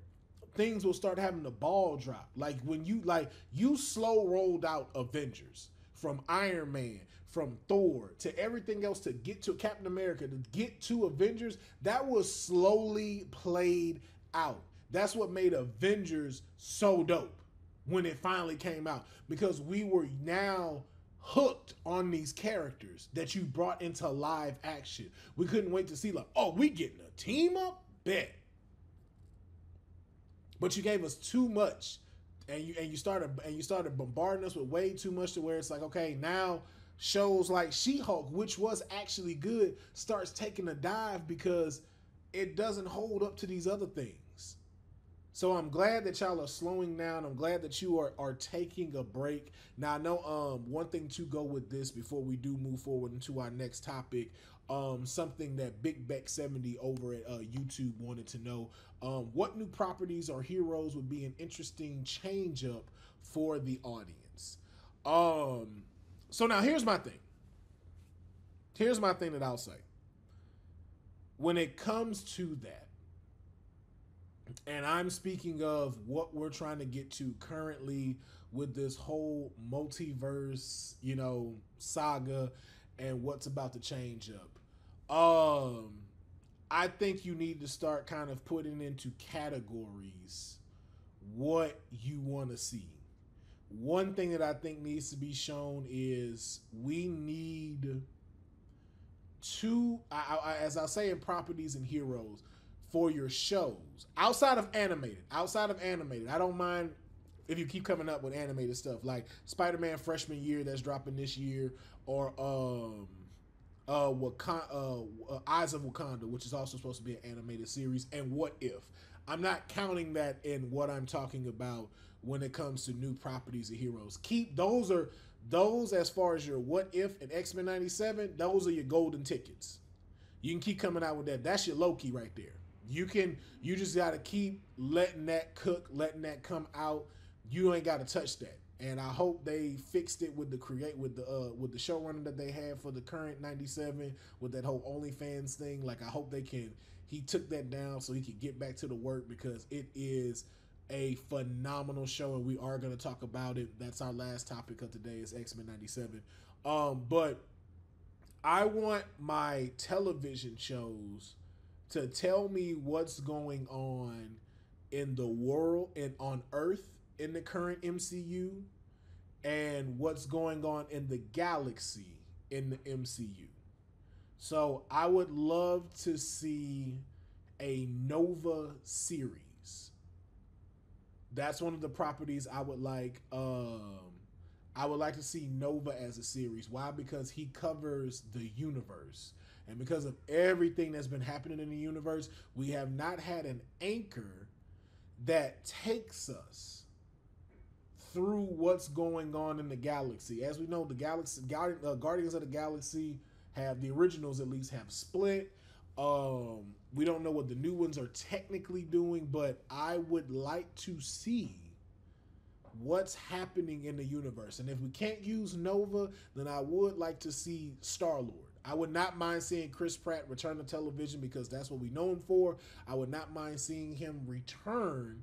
things will start having the ball drop. Like when you, like you slow rolled out Avengers from Iron Man, from Thor to everything else to get to Captain America, to get to Avengers, that was slowly played out. That's what made Avengers so dope when it finally came out, because we were now hooked on these characters that you brought into live action. We couldn't wait to see like, oh, we getting a team up? Bet. But you gave us too much, and you and you started and you started bombarding us with way too much to where it's like, okay, now shows like She-Hulk, which was actually good, starts taking a dive because it doesn't hold up to these other things. So I'm glad that y'all are slowing down. I'm glad that you are, are taking a break. Now, I know um, one thing to go with this before we do move forward into our next topic, um, something that Big Beck seventy over at uh, YouTube wanted to know, um, what new properties or heroes would be an interesting change up for the audience? Um, so now here's my thing. Here's my thing that I'll say. When it comes to that, and I'm speaking of what we're trying to get to currently with this whole multiverse, you know, saga and what's about to change up. Um, I think you need to start kind of putting into categories what you want to see. One thing that I think needs to be shown is we need two, I, I, as I say in properties and heroes, for your shows, outside of animated, outside of animated. I don't mind if you keep coming up with animated stuff like Spider-Man Freshman Year that's dropping this year, or um, uh, Wakanda, uh, Eyes of Wakanda, which is also supposed to be an animated series, and What If. I'm not counting that in what I'm talking about when it comes to new properties of heroes. Keep those are those as far as your What If and X-Men ninety-seven, those are your golden tickets. You can keep coming out with that. That's your Loki right there. You can, you just got to keep letting that cook, letting that come out. You ain't got to touch that. And I hope they fixed it with the create with the uh, with the showrunner that they have for the current ninety-seven with that whole OnlyFans thing. Like I hope they can. He took that down so he could get back to the work, because it is a phenomenal show, and we are going to talk about it. That's our last topic of today is X-Men ninety-seven. Um, but I want my television shows to tell me what's going on in the world and on Earth in the current M C U, and what's going on in the galaxy in the M C U. So I would love to see a Nova series. That's one of the properties I would like. Um, I would like to see Nova as a series. Why? Because he covers the universe. And because of everything that's been happening in the universe, we have not had an anchor that takes us through what's going on in the galaxy. As we know, the galaxy, uh, Guardians of the Galaxy have, the originals at least, have split. Um, we don't know what the new ones are technically doing, but I would like to see what's happening in the universe. And if we can't use Nova, then I would like to see Star-Lord. I would not mind seeing Chris Pratt return to television, because that's what we know him for. I would not mind seeing him return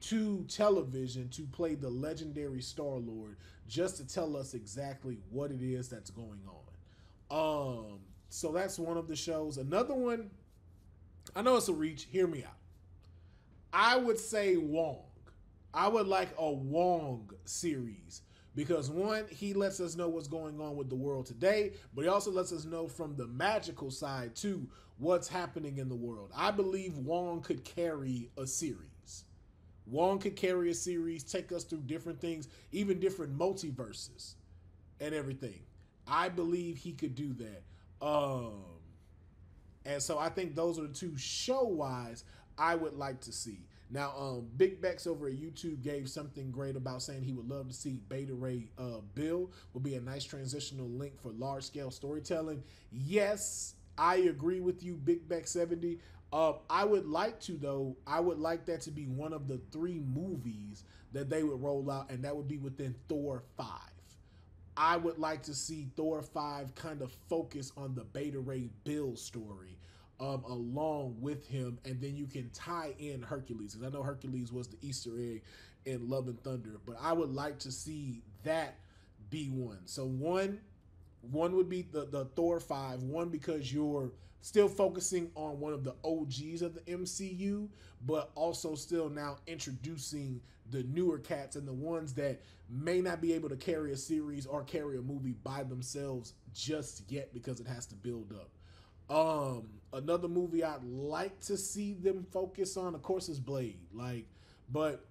to television to play the legendary Star-Lord, just to tell us exactly what it is that's going on. Um, so that's one of the shows. Another one, I know it's a reach, hear me out. I would say Wong. I would like a Wong series, because one, he lets us know what's going on with the world today, but he also lets us know from the magical side too, what's happening in the world. I believe Wong could carry a series. Wong could carry a series, take us through different things, even different multiverses and everything. I believe he could do that. Um, and so I think those are the two show-wise I would like to see. Now, um, Big Bex over at YouTube gave something great about saying he would love to see Beta Ray uh, Bill would be a nice transitional link for large-scale storytelling. Yes, I agree with you, Big Bex seventy. Uh, I would like to, though, I would like that to be one of the three movies that they would roll out, and that would be within Thor five. I would like to see Thor five kind of focus on the Beta Ray Bill story um, along with him, and then you can tie in Hercules, because I know Hercules was the Easter egg in Love and Thunder, but I would like to see that be one. So one, one would be the, the Thor five, one because you're still focusing on one of the O Gs of the M C U, but also still now introducing the newer cats and the ones that may not be able to carry a series or carry a movie by themselves just yet, because it has to build up. Um, another movie I'd like to see them focus on, of course, is Blade. Like, but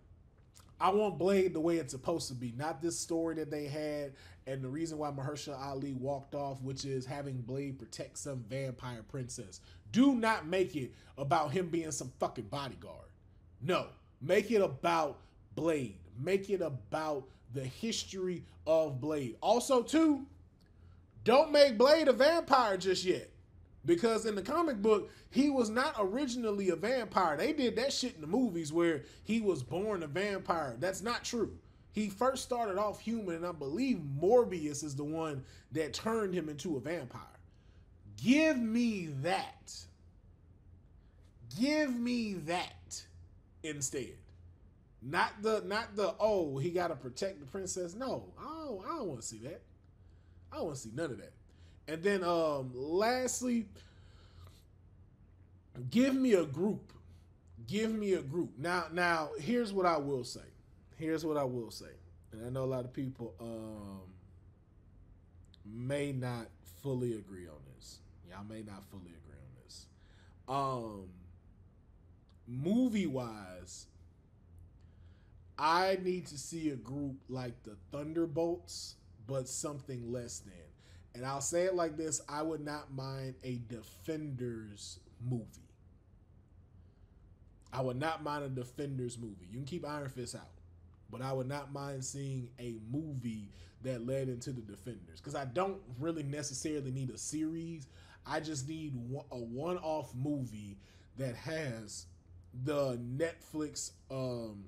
I want Blade the way it's supposed to be, not this story that they had, and the reason why Mahershala Ali walked off, which is having Blade protect some vampire princess. Do not make it about him being some fucking bodyguard. No, make it about Blade. Make it about the history of Blade. Also, too, don't make Blade a vampire just yet, because in the comic book, he was not originally a vampire. They did that shit in the movies where he was born a vampire. That's not true. He first started off human, and I believe Morbius is the one that turned him into a vampire. Give me that. Give me that instead. Not the, not the, oh, he got to protect the princess. No, I don't, I don't want to see that. I don't want to see none of that. And then um, lastly, give me a group. Give me a group. Now, now here's what I will say. Here's what I will say. And I know a lot of people um, may not fully agree on this. Y'all may not fully agree on this. Um, movie-wise, I need to see a group like the Thunderbolts, but something less than. And I'll say it like this. I would not mind a Defenders movie. I would not mind a Defenders movie. You can keep Iron Fist out. But I would not mind seeing a movie that led into the Defenders. Because I don't really necessarily need a series. I just need a one-off movie that has the Netflix um,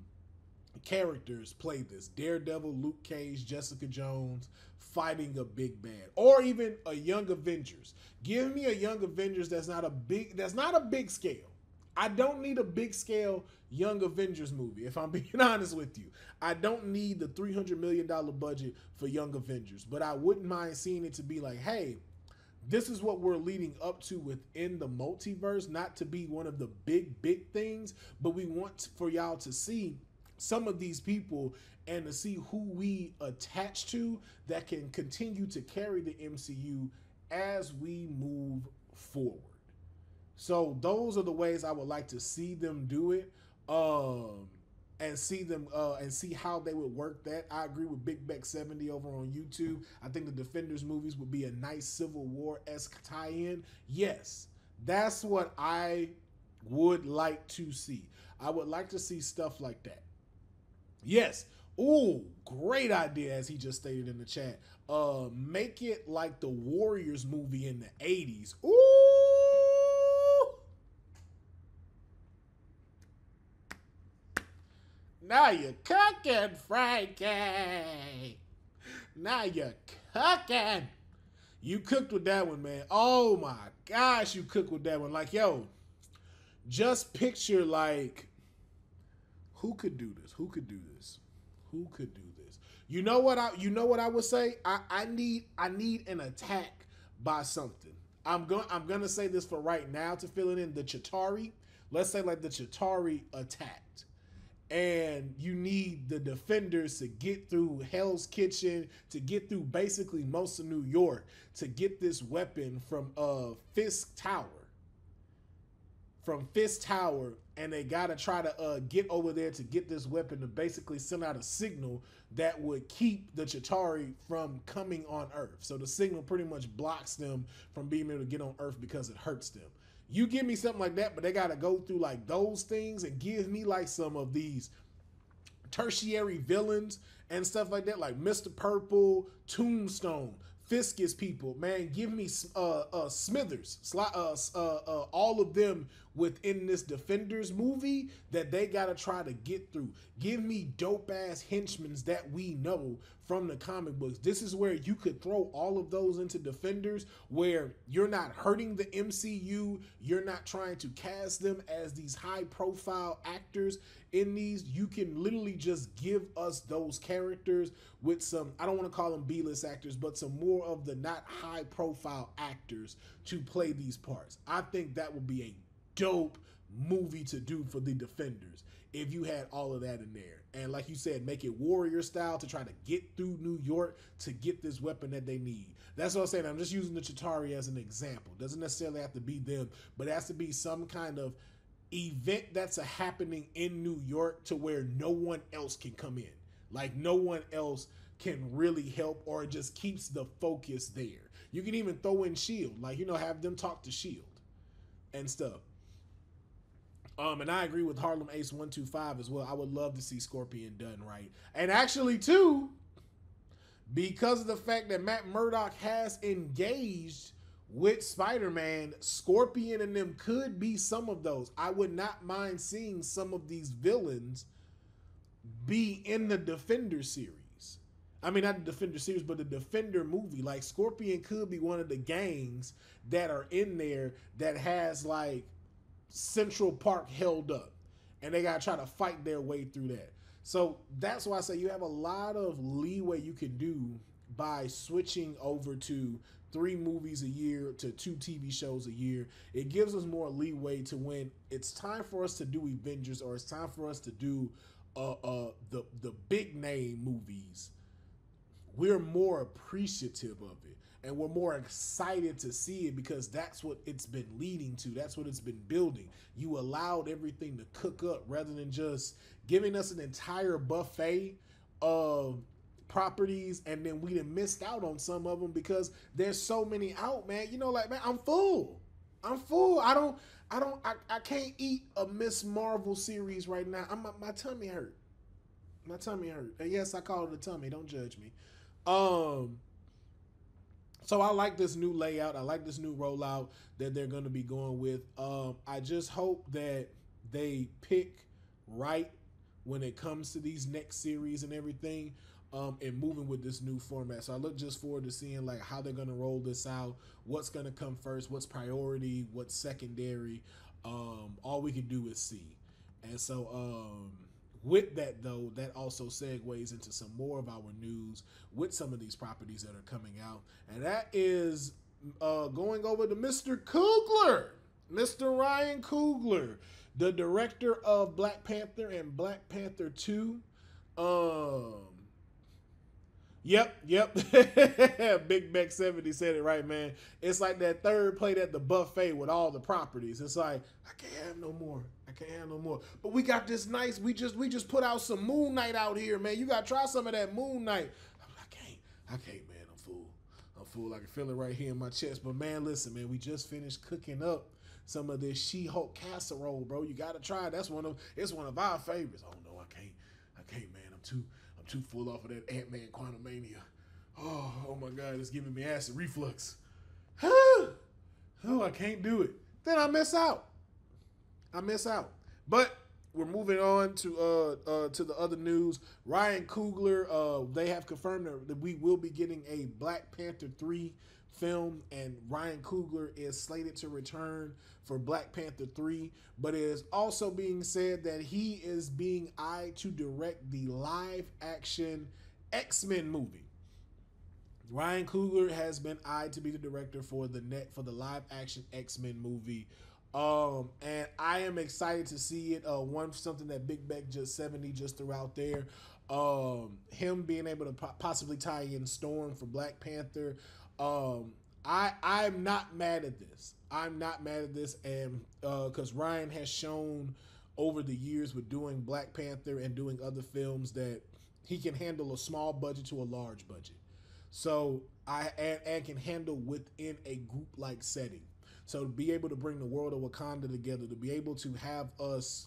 characters play this. Daredevil, Luke Cage, Jessica Jones fighting a big bad. Or even a Young Avengers. Give me a Young Avengers that's not a big, that's not a big scale. I don't need a big scale Young Avengers movie, if I'm being honest with you. I don't need the three hundred million dollar budget for Young Avengers, but I wouldn't mind seeing it to be like, hey, this is what we're leading up to within the multiverse, not to be one of the big, big things, but we want for y'all to see some of these people and to see who we attach to that can continue to carry the M C U as we move forward. So those are the ways I would like to see them do it, um, and see them uh, and see how they would work that. I agree with Big Beck seventy over on YouTube. I think the Defenders movies would be a nice Civil War-esque tie-in. Yes, that's what I would like to see. I would like to see stuff like that. Yes. Ooh, great idea, as he just stated in the chat. Uh, make it like the Warriors movie in the eighties. Ooh. Now you're cooking, Frankie. Now you're cooking. You cooked with that one, man. Oh, my gosh, you cooked with that one. Like, yo, just picture, like, who could do this? Who could do this? Who could do this? You know what I, you know what I would say? I, I need I need an attack by something. I'm going I'm going to say this for right now to fill it in. The Chitauri. Let's say, like, the Chitauri attacked. And you need the Defenders to get through Hell's Kitchen, to get through basically most of New York, to get this weapon from uh, Fisk Tower. From Fisk Tower, and they got to try to uh, get over there to get this weapon to basically send out a signal that would keep the Chitauri from coming on Earth. So the signal pretty much blocks them from being able to get on Earth because it hurts them. You give me something like that, but they got to go through like those things and give me like some of these tertiary villains and stuff like that, like Mister Purple, Tombstone, Fiskus people, man. Give me uh, uh, Smithers, uh, uh, uh, all of them within this Defenders movie that they got to try to get through. Give me dope-ass henchmen that we know from the comic books. This is where you could throw all of those into Defenders, where you're not hurting the M C U. You're not trying to cast them as these high-profile actors in these. You can literally just give us those characters with some, I don't want to call them B-list actors, but some more of the not high-profile actors to play these parts. I think that would be a dope movie to do for the Defenders if you had all of that in there. And like you said, make it Warrior style to try to get through New York to get this weapon that they need. That's what I'm saying. I'm just using the Chitauri as an example. Doesn't necessarily have to be them, but it has to be some kind of event that's a happening in New York to where no one else can come in. Like no one else can really help, or it just keeps the focus there. You can even throw in S H I E L D. Like, you know, have them talk to S H I E L D and stuff. Um, and I agree with Harlem Ace one two five as well. I would love to see Scorpion done right. And actually, too, because of the fact that Matt Murdock has engaged with Spider-Man, Scorpion and them could be some of those. I would not mind seeing some of these villains be in the Defender series. I mean, not the Defender series, but the Defender movie. Like, Scorpion could be one of the gangs that are in there that has, like, Central Park held up, and they gotta try to fight their way through that. So that's why I say you have a lot of leeway you can do by switching over to three movies a year to two T V shows a year. It gives us more leeway to when it's time for us to do Avengers or it's time for us to do uh, uh, the, the big name movies. We're more appreciative of it and we're more excited to see it because that's what it's been leading to. That's what it's been building. You allowed everything to cook up rather than just giving us an entire buffet of properties and then we done missed out on some of them because there's so many out, man. You know, like, man, I'm full. I'm full. I don't, I don't, I, I can't eat a Miss Marvel series right now. I'm, my, my tummy hurt. My tummy hurt. And yes, I call it a tummy. Don't judge me. Um, so I like this new layout. I like this new rollout that they're going to be going with. Um, I just hope that they pick right when it comes to these next series and everything, um, and moving with this new format. So I look just forward to seeing like how they're going to roll this out, what's going to come first, what's priority, what's secondary. Um, all we can do is see. And so, um, with that, though, that also segues into some more of our news with some of these properties that are coming out. And that is uh, going over to Mister Coogler, Mister Ryan Coogler, the director of Black Panther and Black Panther two. Um, yep, yep. Big Beck seventy said it right, man. It's like that third plate at the buffet with all the properties. It's like, I can't have no more. I can't handle more. But we got this nice, we just we just put out some Moon Knight out here, man. You gotta try some of that Moon Knight. I'm like, I can't, I can't, man. I'm full. I'm full. I can feel it right here in my chest. But man, listen, man, we just finished cooking up some of this She-Hulk casserole, bro. You gotta try it. That's one of it's one of our favorites. Oh no, I can't. I can't, man. I'm too, I'm too full off of that Ant-Man Quantumania. Oh, oh my God, it's giving me acid reflux. Oh, I can't do it. Then I miss out. I miss out. But we're moving on to uh, uh, to the other news. Ryan Coogler, uh, they have confirmed that we will be getting a Black Panther three film, and Ryan Coogler is slated to return for Black Panther three. But it is also being said that he is being eyed to direct the live-action X-Men movie. Ryan Coogler has been eyed to be the director for the net for the live-action X-Men movie. Um, and I am excited to see it. Uh, one, something that Big Beck just seventy just threw out there. Um, him being able to po possibly tie in Storm for Black Panther. Um, I, I'm not mad at this. I'm not mad at this. And, uh, cause Ryan has shown over the years with doing Black Panther and doing other films that he can handle a small budget to a large budget. So I, and, and can handle within a group like setting. So to be able to bring the world of Wakanda together, to be able to have us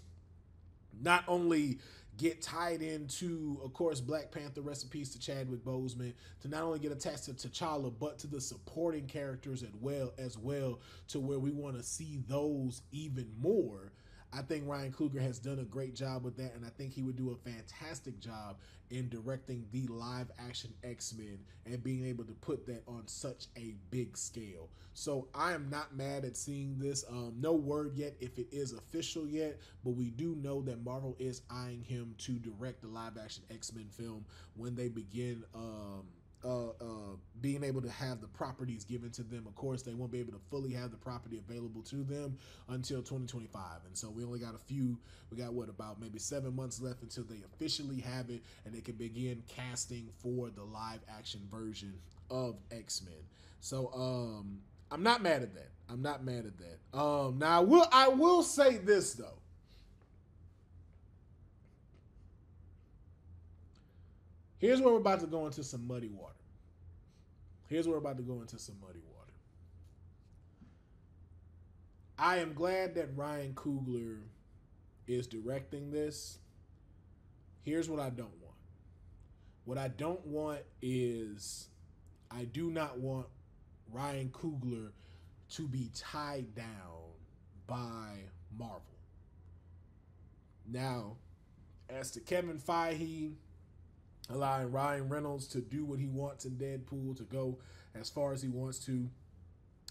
not only get tied into, of course, Black Panther, rest in peace to Chadwick Boseman, to not only get attached to T'Challa, but to the supporting characters as well, as well to where we want to see those even more. I think Ryan Coogler has done a great job with that, and I think he would do a fantastic job in directing the live-action X-Men and being able to put that on such a big scale. So I am not mad at seeing this. Um, no word yet if it is official yet, but we do know that Marvel is eyeing him to direct the live-action X-Men film when they begin um, Uh, uh, being able to have the properties given to them. Of course, they won't be able to fully have the property available to them until twenty twenty-five. And so we only got a few, we got what, about maybe seven months left until they officially have it and they can begin casting for the live action version of X-Men. So um, I'm not mad at that. I'm not mad at that. Um, now, I will, I will say this, though. Here's where we're about to go into some muddy water. Here's where we're about to go into some muddy water. I am glad that Ryan Coogler is directing this. Here's what I don't want. What I don't want is I do not want Ryan Coogler to be tied down by Marvel. Now, as to Kevin Feige, allowing Ryan Reynolds to do what he wants in Deadpool, to go as far as he wants to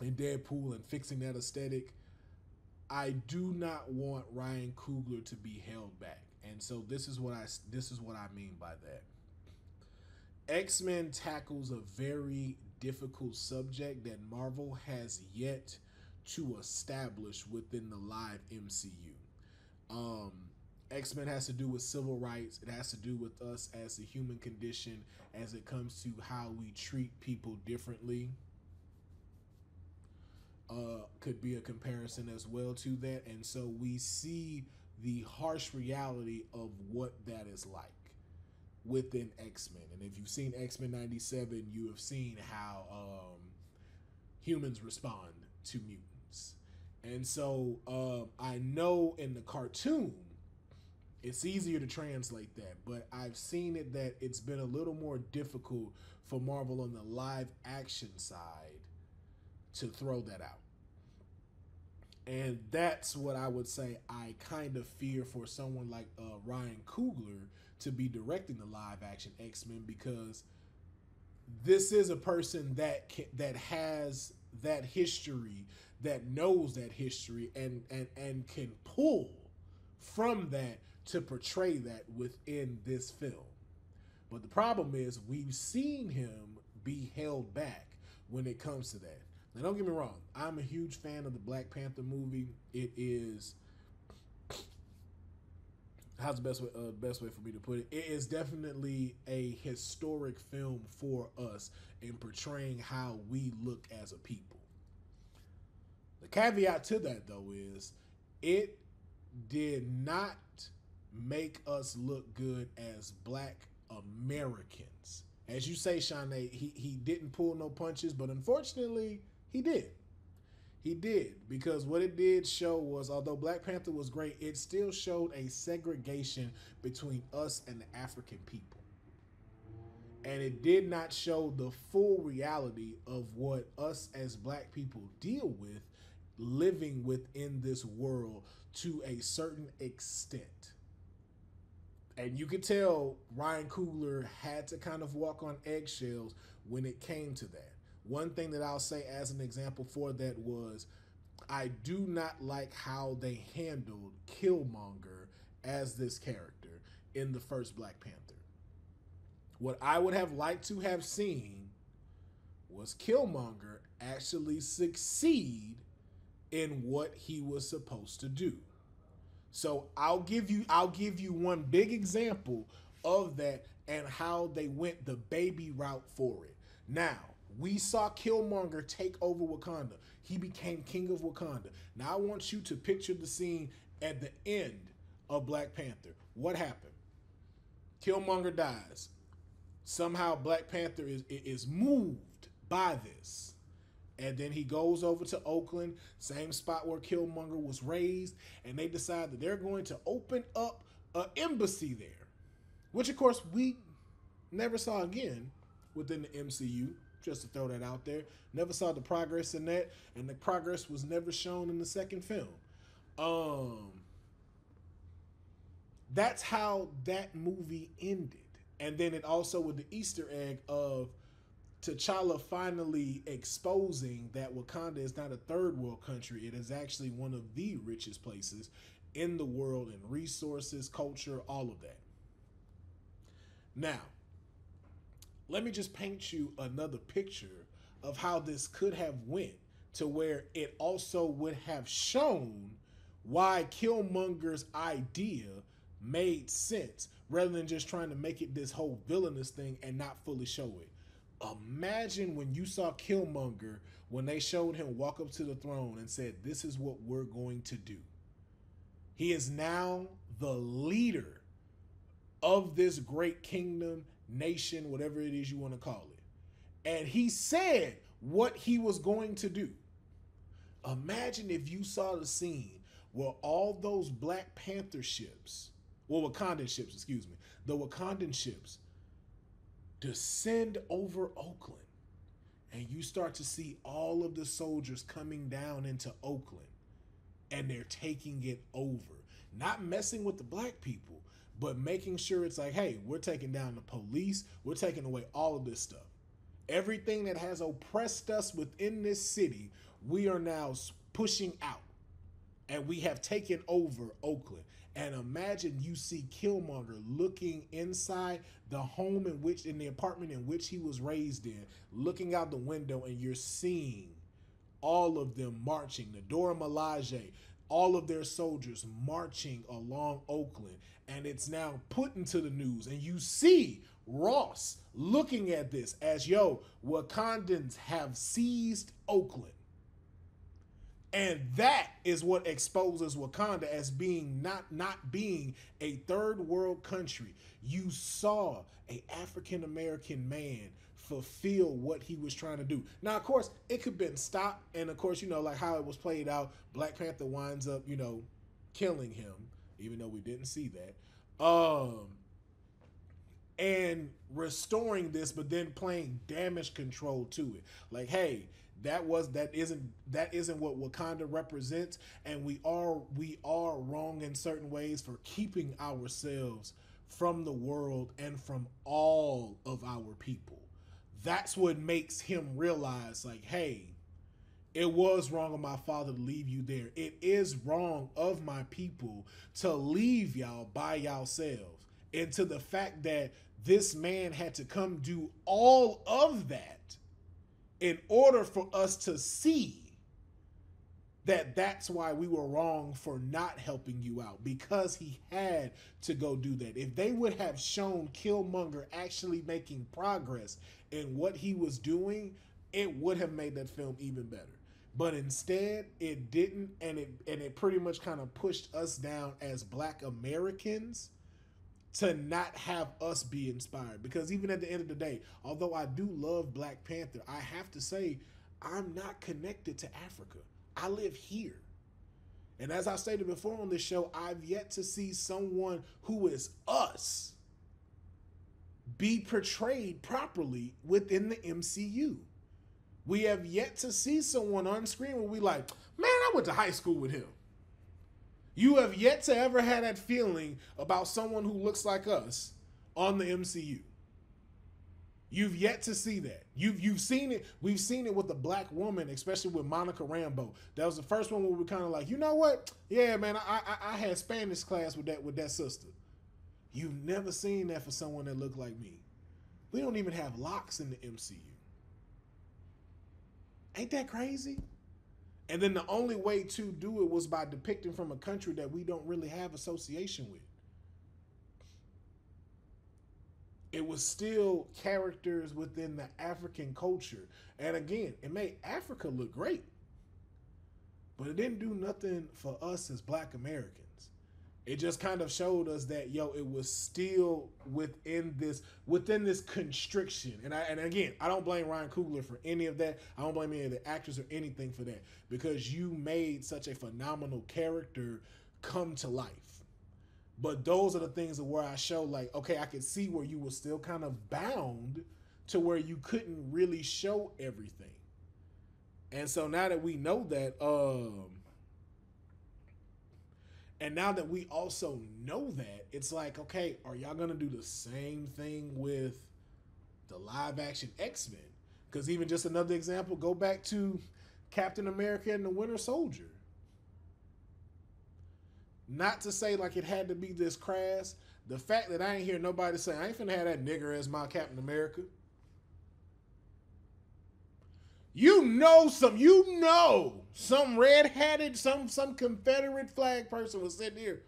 in Deadpool and fixing that aesthetic. I do not want Ryan Coogler to be held back. And so this is what I, this is what I mean by that. X-Men tackles a very difficult subject that Marvel has yet to establish within the live M C U. Um, X-Men has to do with civil rights. It has to do with us as the human condition as it comes to how we treat people differently. Uh, could be a comparison as well to that. And so we see the harsh reality of what that is like within X-Men. And if you've seen X-Men ninety-seven, you have seen how um, humans respond to mutants. And so um, I know in the cartoon, it's easier to translate that, but I've seen it that it's been a little more difficult for Marvel on the live action side to throw that out. And that's what I would say I kind of fear for someone like uh, Ryan Coogler to be directing the live action X-Men, because this is a person that can, that has that history, that knows that history, and, and, and can pull from that to portray that within this film. But the problem is we've seen him be held back when it comes to that. Now, don't get me wrong. I'm a huge fan of the Black Panther movie. It is, how's the best way, uh, best way for me to put it? It is definitely a historic film for us in portraying how we look as a people. The caveat to that, though, is it did not make us look good as Black Americans. As you say, Shanae, he, he didn't pull no punches, but unfortunately, he did. He did, because what it did show was, although Black Panther was great, it still showed a segregation between us and the African people. And it did not show the full reality of what us as Black people deal with living within this world to a certain extent. And you could tell Ryan Coogler had to kind of walk on eggshells when it came to that. One thing that I'll say as an example for that was, I do not like how they handled Killmonger as this character in the first Black Panther. What I would have liked to have seen was Killmonger actually succeed in what he was supposed to do. So I'll give you I'll give you one big example of that and how they went the baby route for it. Now, we saw Killmonger take over Wakanda. He became king of Wakanda. Now I want you to picture the scene at the end of Black Panther. What happened? Killmonger dies. Somehow Black Panther is, is moved by this. And then he goes over to Oakland, same spot where Killmonger was raised, and they decide that they're going to open up an embassy there, which, of course, we never saw again within the M C U. Just to throw that out there. Never saw the progress in that, and the progress was never shown in the second film. Um, that's how that movie ended. And then it also with the Easter egg of T'Challa finally exposing that Wakanda is not a third world country. It is actually one of the richest places in the world in resources, culture, all of that. Now, let me just paint you another picture of how this could have went to where it also would have shown why Killmonger's idea made sense rather than just trying to make it this whole villainous thing and not fully show it. Imagine when you saw Killmonger, when they showed him walk up to the throne and said, "This is what we're going to do." He is now the leader of this great kingdom, nation, whatever it is you want to call it. And he said what he was going to do. Imagine if you saw the scene where all those Black Panther ships, well, Wakandan ships, excuse me, the Wakandan ships descend over Oakland, and you start to see all of the soldiers coming down into Oakland, and they're taking it over. Not messing with the Black people, but making sure it's like, hey, we're taking down the police. We're taking away all of this stuff. Everything that has oppressed us within this city, we are now pushing out. and we have taken over Oakland. And imagine you see Killmonger looking inside the home in which, in the apartment in which he was raised in, looking out the window, and you're seeing all of them marching, Dora Milaje, all of their soldiers marching along Oakland. And it's now put into the news. And you see Ross looking at this as, yo, Wakandans have seized Oakland. And that is what exposes Wakanda as being not not being a third world country. You saw an African American man fulfill what he was trying to do. Now, of course, it could have been stopped. And of course, you know, like how it was played out, Black Panther winds up, you know, killing him, even though we didn't see that. Um, and restoring this, but then playing damage control to it. Like, hey, that was that isn't that isn't what Wakanda represents, and we are we are wrong in certain ways for keeping ourselves from the world and from all of our people. That's what makes him realize, like, hey, it was wrong of my father to leave you there. It is wrong of my people to leave y'all by yourselves. And to the fact that this man had to come do all of that in order for us to see that that's why we were wrong for not helping you out, because he had to go do that. If they would have shown Killmonger actually making progress in what he was doing, it would have made that film even better. But instead, it didn't, and it and it pretty much kind of pushed us down as Black Americans to not have us be inspired. Because even at the end of the day, although I do love Black Panther, I have to say I'm not connected to Africa. I live here. And as I stated before on this show, I've yet to see someone who is us be portrayed properly within the M C U. We have yet to see someone on screen where we like, man, I went to high school with him. You have yet to ever had that feeling about someone who looks like us on the M C U. You've yet to see that. You've, you've seen it. We've seen it with the Black woman, especially with Monica Rambeau. That was the first one where we kind of like, you know what? Yeah, man, I, I, I had Spanish class with that, with that sister. You've never seen that for someone that looked like me. We don't even have locks in the M C U. Ain't that crazy? And then the only way to do it was by depicting from a country that we don't really have association with. It was still characters within the African culture. And again, it made Africa look great. But it didn't do nothing for us as Black Americans. It just kind of showed us that, yo, it was still within this within this constriction. And I and again, I don't blame Ryan Coogler for any of that. I don't blame any of the actors or anything for that, because you made such a phenomenal character come to life. But those are the things where I show like, okay, I could see where you were still kind of bound to where you couldn't really show everything. And so now that we know that, um, and now that we also know that, it's like, okay, are y'all going to do the same thing with the live action X-Men? Because even just another example, go back to Captain America and the Winter Soldier. Not to say like it had to be this crass. The fact that I ain't hear nobody say, I ain't finna have that nigger as my Captain America. You know some, you know, some red-hatted, some some Confederate flag person was sitting here.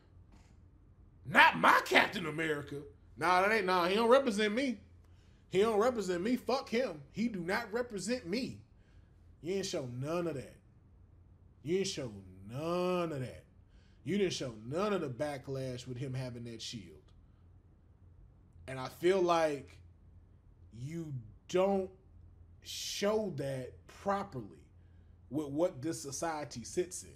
Not my Captain America. Nah, that ain't, nah, he don't represent me. He don't represent me. Fuck him. He do not represent me. You ain't show none of that. You ain't show none of that. You didn't show none of the backlash with him having that shield. And I feel like you don't show that properly with what this society sits in.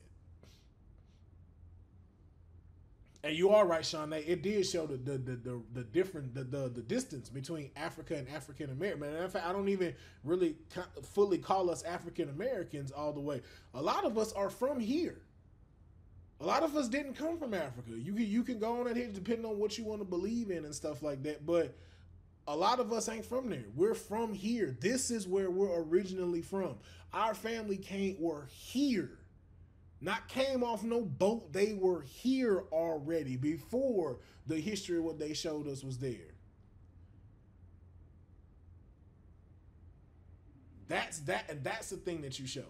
And you are right, Shanae. It did show the the the the, the different the, the the distance between Africa and African American. And in fact, I don't even really fully call us African Americans all the way. A lot of us are from here. A lot of us didn't come from Africa. You can you can go on in here depending on what you want to believe in and stuff like that, but a lot of us ain't from there. We're from here. This is where we're originally from. Our family came, were here. Not came off no boat. They were here already before the history of what they showed us was there. That's that, and that's the thing that you showed.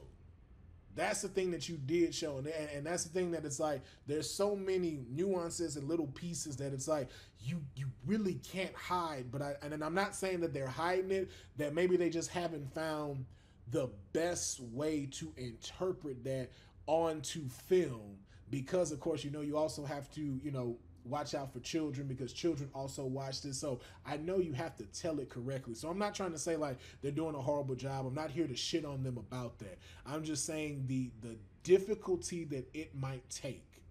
That's the thing that you did show, and, and that's the thing that it's like there's so many nuances and little pieces that it's like you you really can't hide. But I and I'm not saying that they're hiding it. That maybe they just haven't found the best way to interpret that onto film, because of course, you know, you also have to, you know, watch out for children, because children also watch this. So I know you have to tell it correctly. So I'm not trying to say like they're doing a horrible job. I'm not here to shit on them about that. I'm just saying the the difficulty that it might take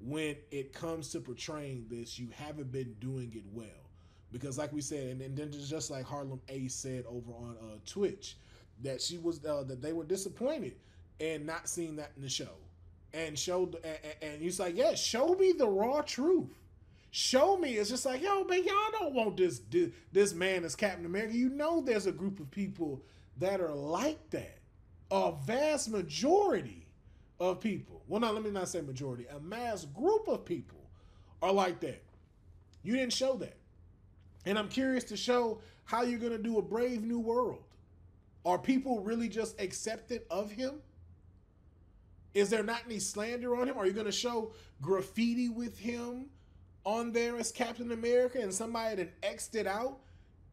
when it comes to portraying this, you haven't been doing it well. Because like we said, and, and then just like Harlem Ace said over on uh, Twitch, that she was uh, that they were disappointed and not seeing that in the show, and showed and, and he's like, yeah, show me the raw truth. Show me. It's just like, yo, man, y'all don't want this, this this man as Captain America. You know, there's a group of people that are like that. A vast majority of people. Well, no, let me not say majority. A mass group of people are like that. You didn't show that, and I'm curious to show how you're gonna do a Brave New World. Are people really just accepted of him? Is there not any slander on him? Are you going to show graffiti with him on there as Captain America, and somebody that X'd it out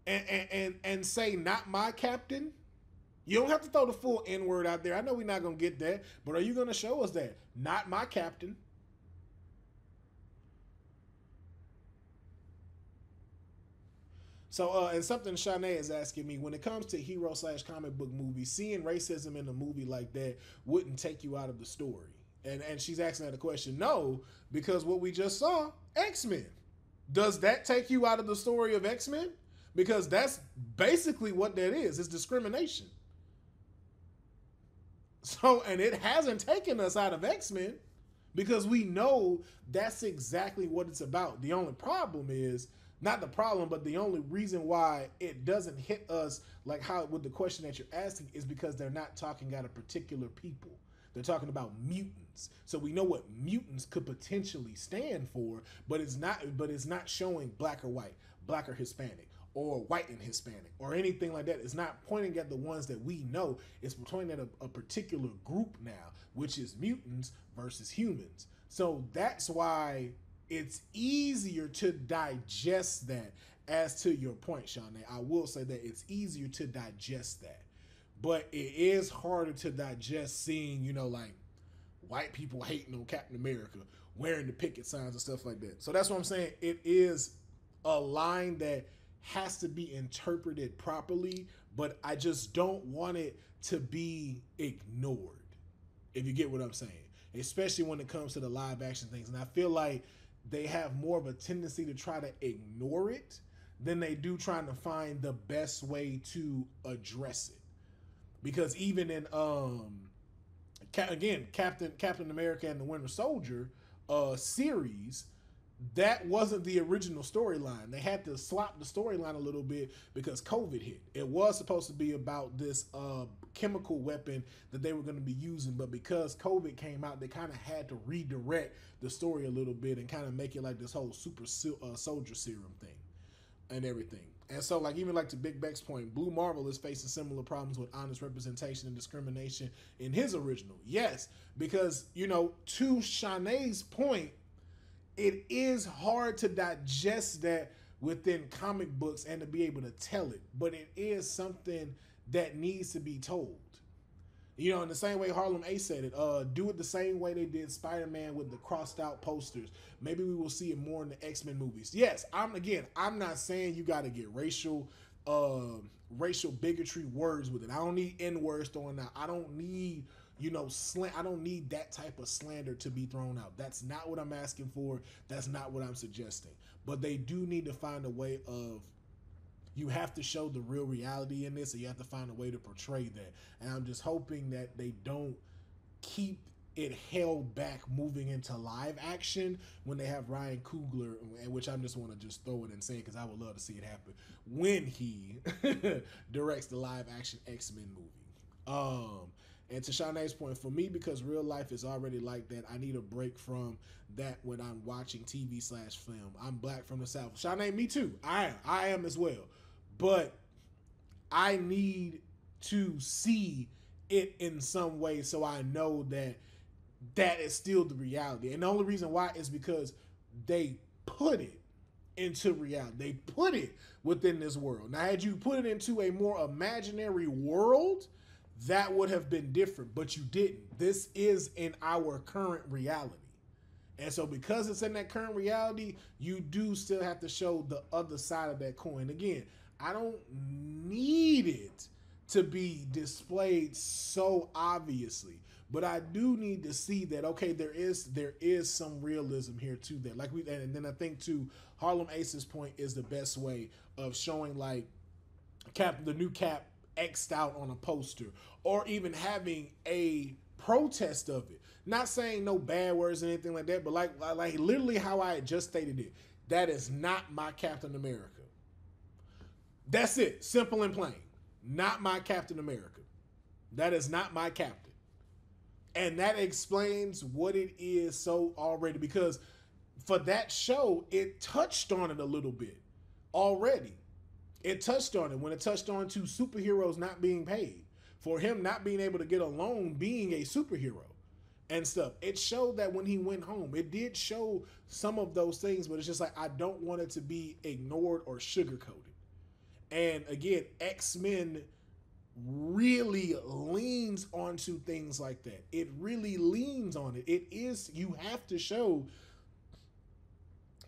and, and, and, and say, not my captain? You don't have to throw the full N-word out there. I know we're not going to get that, but are you going to show us that? Not my captain. So, uh, and something Shanae is asking me, when it comes to hero slash comic book movie, seeing racism in a movie like that wouldn't take you out of the story. And and she's asking that a question. No, because what we just saw, X-Men. Does that take you out of the story of X-Men? Because that's basically what that is. It's discrimination. So, and it hasn't taken us out of X-Men, because we know that's exactly what it's about. The only problem is, not the problem, but the only reason why it doesn't hit us like how with the question that you're asking is because they're not talking out of particular people. They're talking about mutants. So we know what mutants could potentially stand for, but it's not but it's not showing black or white, black or Hispanic, or white and Hispanic, or anything like that. It's not pointing at the ones that we know. It's pointing at a, a particular group now, which is mutants versus humans. So that's why it's easier to digest that. As to your point, Shanae, I will say that it's easier to digest that, but it is harder to digest seeing, you know, like white people hating on Captain America, wearing the picket signs and stuff like that. So that's what I'm saying. It is a line that has to be interpreted properly, but I just don't want it to be ignored, if you get what I'm saying, especially when it comes to the live action things. And I feel like they have more of a tendency to try to ignore it than they do trying to find the best way to address it. Because even in, um, ca again, Captain Captain America and the Winter Soldier uh, series, that wasn't the original storyline. They had to slop the storyline a little bit because COVID hit. It was supposed to be about this uh, chemical weapon that they were going to be using, but because COVID came out, they kind of had to redirect the story a little bit and kind of make it like this whole super uh, soldier serum thing and everything. And so, like, even like to Big Beck's point, Blue Marvel is facing similar problems with honest representation and discrimination in his original. Yes, because, you know, to Shanae's point, it is hard to digest that within comic books and to be able to tell it, but it is something that needs to be told. You know, in the same way Harlem Ace said it, uh, do it the same way they did Spider-Man with the crossed out posters. Maybe we will see it more in the X-Men movies. Yes, I'm again, I'm not saying you got to get racial, uh, racial bigotry words with it. I don't need N-words thrown out. I don't need... You know, sl I don't need that type of slander to be thrown out. That's not what I'm asking for. That's not what I'm suggesting. But they do need to find a way of, you have to show the real reality in this, and you have to find a way to portray that. And I'm just hoping that they don't keep it held back moving into live action when they have Ryan Coogler, which I just want to just throw it and say, because I would love to see it happen when he directs the live action X-Men movie. Um, And to Shanae's point, for me, because real life is already like that, I need a break from that when I'm watching T V slash film. I'm black from the South. Shanae, me too. I am. I am as well. But I need to see it in some way so I know that that is still the reality. And the only reason why is because they put it into reality. They put it within this world. Now, had you put it into a more imaginary world, that would have been different, but you didn't. This is in our current reality. And so because it's in that current reality, you do still have to show the other side of that coin. Again, I don't need it to be displayed so obviously, but I do need to see that, okay, there is there is some realism here to that. Like we, and then I think to Harlem Ace's point is the best way of showing like Cap, the new Cap X'd out on a poster, or even having a protest of it. Not saying no bad words or anything like that, but like like literally how I had just stated it. That is not my Captain America. That's it, simple and plain. Not my Captain America. That is not my captain. And that explains what it is so already, because for that show, it touched on it a little bit already. It touched on it when it touched on to superheroes not being paid, for him not being able to get a loan, being a superhero and stuff. It showed that when he went home. It did show some of those things, but it's just like, I don't want it to be ignored or sugarcoated. And again, X-Men really leans onto things like that. It really leans on it. It is, you have to show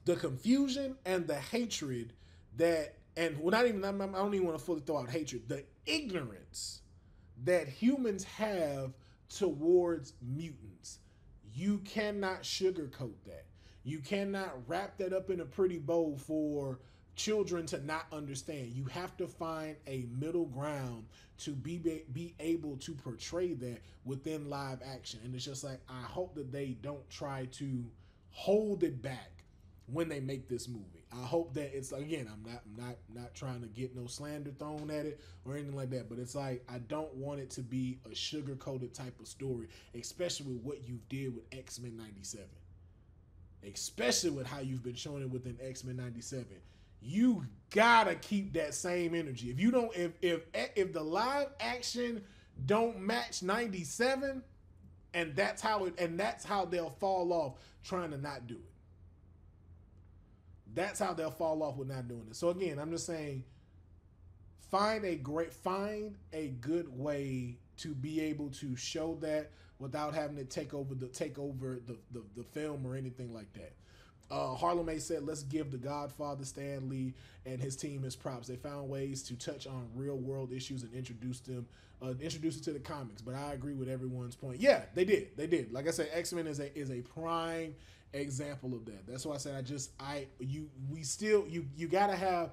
the confusion and the hatred that, and well, not even, I don't even want to fully throw out hatred, the ignorance that humans have towards mutants. You cannot sugarcoat that. You cannot wrap that up in a pretty bow for children to not understand. You have to find a middle ground to be be able to portray that within live action. And it's just like, I hope that they don't try to hold it back when they make this movie. I hope that it's, again, I'm not I'm not not trying to get no slander thrown at it or anything like that, but it's like, I don't want it to be a sugar-coated type of story, especially with what you did with X-Men ninety-seven, especially with how you've been showing it within X-Men ninety-seven. You gotta keep that same energy. If you don't, if if if the live action don't match ninety-seven, and that's how it, and that's how they'll fall off trying to not do it. That's how they'll fall off with not doing it. So again, I'm just saying, find a great, find a good way to be able to show that without having to take over the take over the the, the film or anything like that. Uh, Harlem Ace said, let's give the Godfather Stan Lee and his team his props. They found ways to touch on real world issues and introduce them, uh, introduce it to the comics. But I agree with everyone's point. Yeah, they did. They did. Like I said, X-Men is a, is a prime example of that. That's why I said, I just, I, you, we still, you, you gotta have,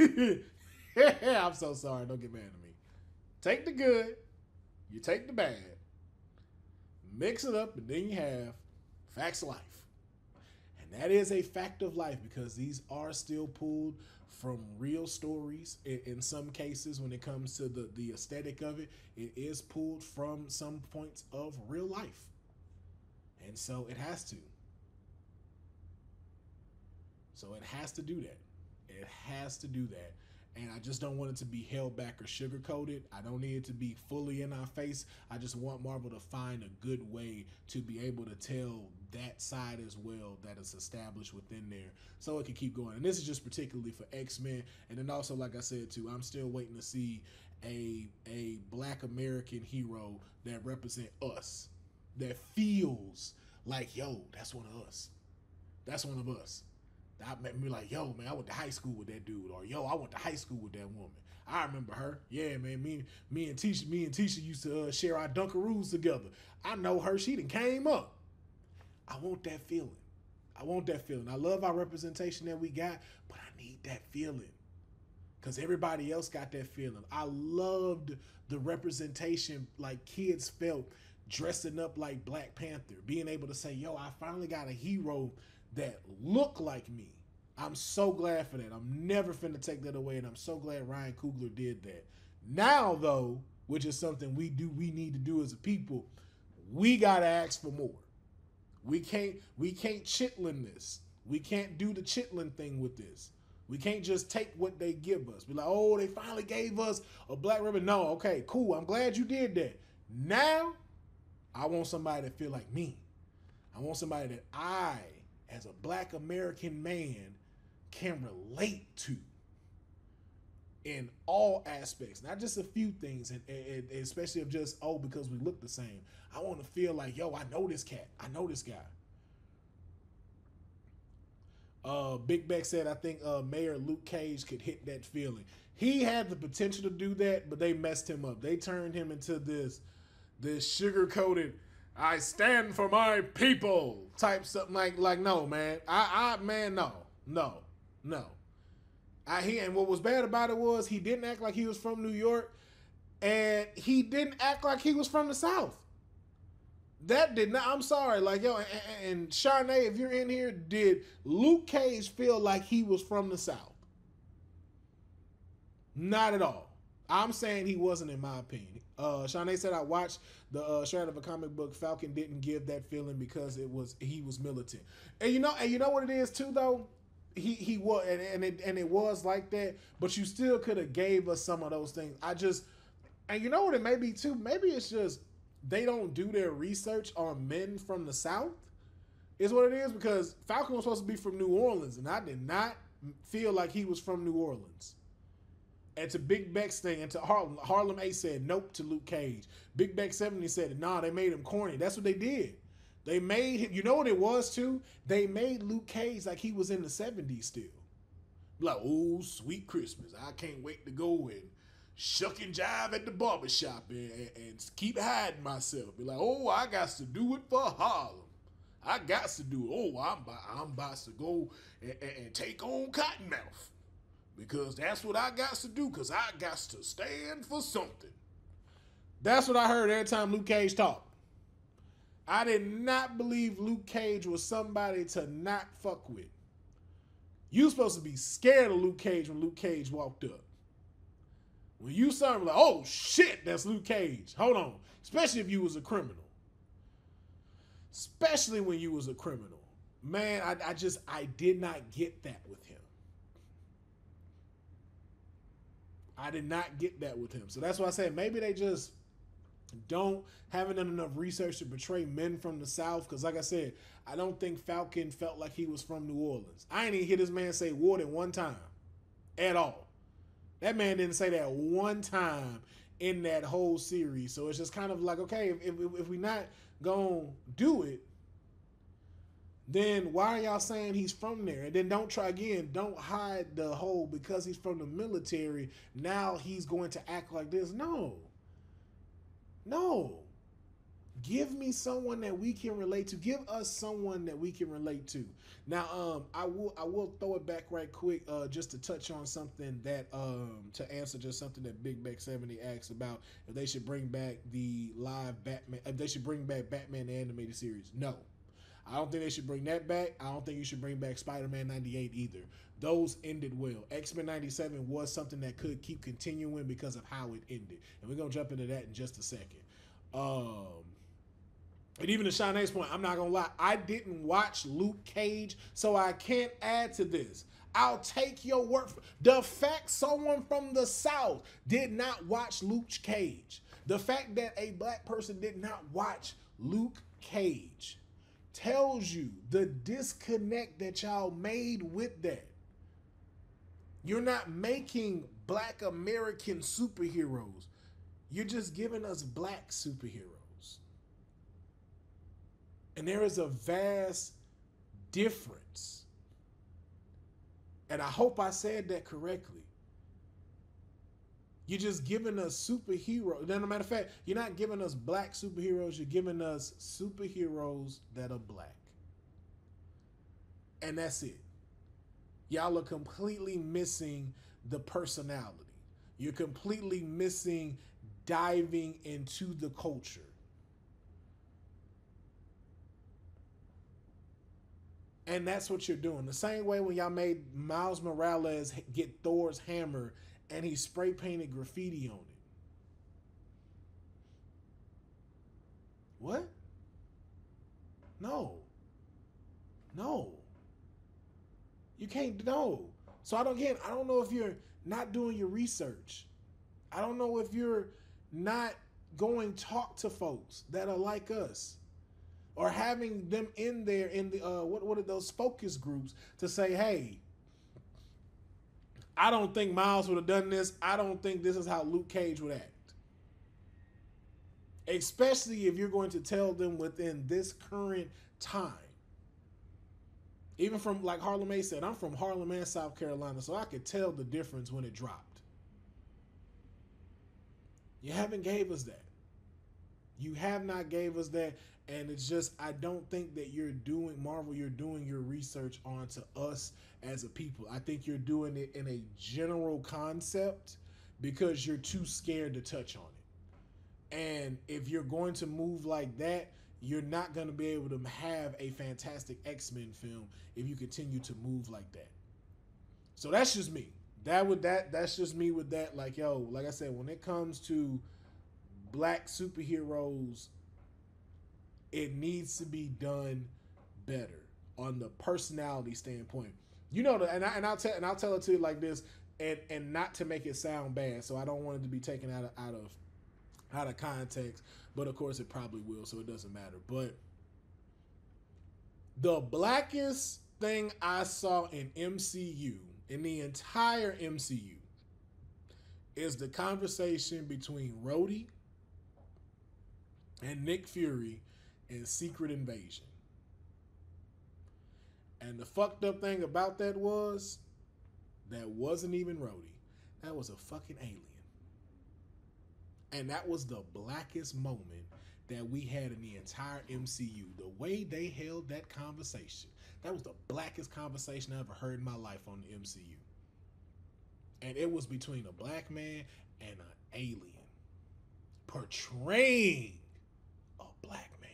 I'm so sorry. Don't get mad at me. Take the good, you take the bad, mix it up, and then you have facts of life. And that is a fact of life, because these are still pulled from real stories. In, in some cases, when it comes to the, the aesthetic of it, it is pulled from some points of real life. And so it has to. So it has to do that. It has to do that. And I just don't want it to be held back or sugarcoated. I don't need it to be fully in our face. I just want Marvel to find a good way to be able to tell that side as well that is established within there, so it can keep going. And this is just particularly for X-Men. And then also, like I said too, I'm still waiting to see a a Black American hero that represents us, that feels like, yo, that's one of us. That's one of us. I made me like, yo, man, I went to high school with that dude, or yo, I went to high school with that woman. I remember her. Yeah, man, me, me and Tisha, me and Tisha used to uh, share our Dunkaroos together. I know her. She done came up. I want that feeling. I want that feeling. I love our representation that we got, but I need that feeling, because everybody else got that feeling. I loved the representation, like kids felt dressing up like Black Panther, being able to say, yo, I finally got a hero that look like me. I'm so glad for that. I'm never finna take that away, and I'm so glad Ryan Coogler did that. Now, though, which is something we do, we need to do as a people. We gotta ask for more. We can't, we can't chitlin this. We can't do the chitlin thing with this. We can't just take what they give us. Be like, oh, they finally gave us a black ribbon. No, okay, cool. I'm glad you did that. Now, I want somebody that feel like me. I want somebody that I, as a black American man, can relate to in all aspects, not just a few things, and, and, and especially of just, oh, because we look the same. I want to feel like, yo, I know this cat. I know this guy. Uh, Big Beck said, I think uh, Mayor Luke Cage could hit that feeling. He had the potential to do that, but they messed him up. They turned him into this, this sugar-coated, I stand for my people type something. Like, like no, man. I, I, man, no, no, no. I he and what was bad about it was he didn't act like he was from New York, and he didn't act like he was from the South. That did not. I'm sorry, like yo, and, and Sharnay, if you're in here, did Luke Cage feel like he was from the South? Not at all. I'm saying he wasn't, in my opinion. Uh, Sharnay said, I watched the uh, shroud of a comic book. Falcon didn't give that feeling because it was he was militant, and you know, and you know what it is too though. He he was and, and it and it was like that, but you still could have gave us some of those things. I just and you know what it may be too. Maybe it's just they don't do their research on men from the South, is what it is, because Falcon was supposed to be from New Orleans, and I did not feel like he was from New Orleans. And to Big Beck's thing, and to Harlem, Harlem Ace said nope to Luke Cage. Big Beck seventy said, nah, they made him corny. That's what they did. They made him, you know what it was too? They made Luke Cage like he was in the seventies still. Like, oh, sweet Christmas. I can't wait to go and shuck and jive at the barbershop and, and, and keep hiding myself. Be like, oh, I got to do it for Harlem. I got to do it. Oh, I'm by, I'm about to go and, and, and take on Cottonmouth. Because that's what I got to do, because I got to stand for something. That's what I heard every time Luke Cage talked. I did not believe Luke Cage was somebody to not fuck with. You supposed to be scared of Luke Cage when Luke Cage walked up. When you saw him, like, oh shit, that's Luke Cage. Hold on. Especially if you was a criminal. Especially when you was a criminal. Man, I, I just, I did not get that with him. I did not get that with him. So that's why I said maybe they just don't haven't done enough research to portray men from the South, because like I said, I don't think Falcon felt like he was from New Orleans. I ain't even hear this man say Warden one time at all. That man didn't say that one time in that whole series. So it's just kind of like, okay, if, if, if we not gonna do it, then why are y'all saying he's from there? And then don't try again. Don't hide the whole because he's from the military, now he's going to act like this. No. No. Give me someone that we can relate to. Give us someone that we can relate to. Now, um, I will I will throw it back right quick uh, just to touch on something that, um, to answer just something that Big Beck seventy asked about, if they should bring back the live Batman, if they should bring back Batman the animated series. No. I don't think they should bring that back. I don't think you should bring back Spider-Man ninety-eight either. Those ended well. X-Men ninety-seven was something that could keep continuing because of how it ended. And we're going to jump into that in just a second. Um, and even to Shanae's point, I'm not going to lie. I didn't watch Luke Cage, so I can't add to this. I'll take your word. The fact someone from the South did not watch Luke Cage. The fact that a black person did not watch Luke Cage tells you the disconnect that y'all made with that. You're not making black American superheroes. You're just giving us black superheroes. And there is a vast difference. And I hope I said that correctly. You're just giving us superheroes. As a matter of fact, you're not giving us black superheroes. You're giving us superheroes that are black. And that's it. Y'all are completely missing the personality. You're completely missing diving into the culture. And that's what you're doing. The same way when y'all made Miles Morales get Thor's hammer and he spray painted graffiti on it. What? No. No. You can't, no. So I don't get, I don't know if you're not doing your research. I don't know if you're not going talk to folks that are like us, or having them in there in the, uh, what, what are those focus groups to say, hey, I don't think Miles would have done this. I don't think this is how Luke Cage would act. Especially if you're going to tell them within this current time. Even from, like Harlem A said, I'm from Harlem and South Carolina, so I could tell the difference when it dropped. You haven't gave us that. You have not gave us that, and it's just, I don't think that you're doing, Marvel, you're doing your research onto us as a people. I think you're doing it in a general concept because you're too scared to touch on it. And if you're going to move like that, you're not going to be able to have a fantastic X-Men film if you continue to move like that. So that's just me. That would that that's just me with that. Like, yo, like I said, when it comes to black superheroes, it needs to be done better on the personality standpoint. You know, and I and I'll tell and I'll tell it to you like this, and and not to make it sound bad. So I don't want it to be taken out of out of. out of context, but of course it probably will, so it doesn't matter. But the blackest thing I saw in M C U, in the entire M C U, is the conversation between Rhodey and Nick Fury in Secret Invasion. And the fucked up thing about that was, that wasn't even Rhodey. That was a fucking alien. And that was the blackest moment that we had in the entire M C U. The way they held that conversation. That was the blackest conversation I ever heard in my life on the M C U. And it was between a black man and an alien. Portraying a black man.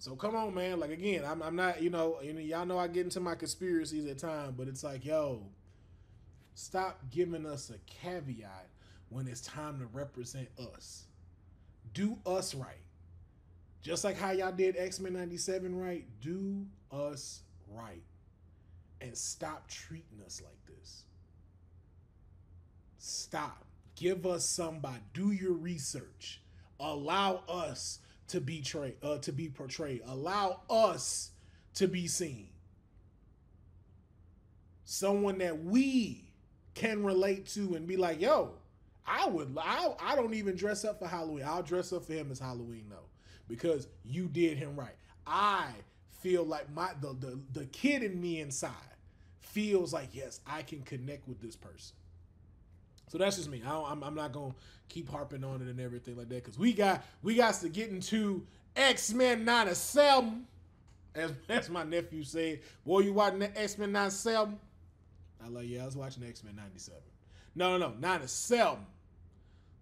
So come on, man. Like, again, I'm, I'm not, you know, y'all know I get into my conspiracies at times, but it's like, yo, stop giving us a caveat when it's time to represent us. Do us right. Just like how y'all did X-Men ninety-seven right, do us right. And stop treating us like this. Stop. Give us somebody. Do your research. Allow us to be, tra uh, to be portrayed. Allow us to be seen. Someone that we can relate to and be like, yo, I would, I, I don't even dress up for Halloween. I'll dress up for him as Halloween though, because you did him right. I feel like my, the, the, the kid in me inside feels like, yes, I can connect with this person. So that's just me. I don't, I'm, I'm not going to keep harping on it and everything like that. Cause we got, we got to get into X-Men ninety-seven. As, as my nephew said, boy, you watching the X-Men ninety-seven? I like, yeah, I was watching X-Men ninety-seven. No, no, no, ninety-seven.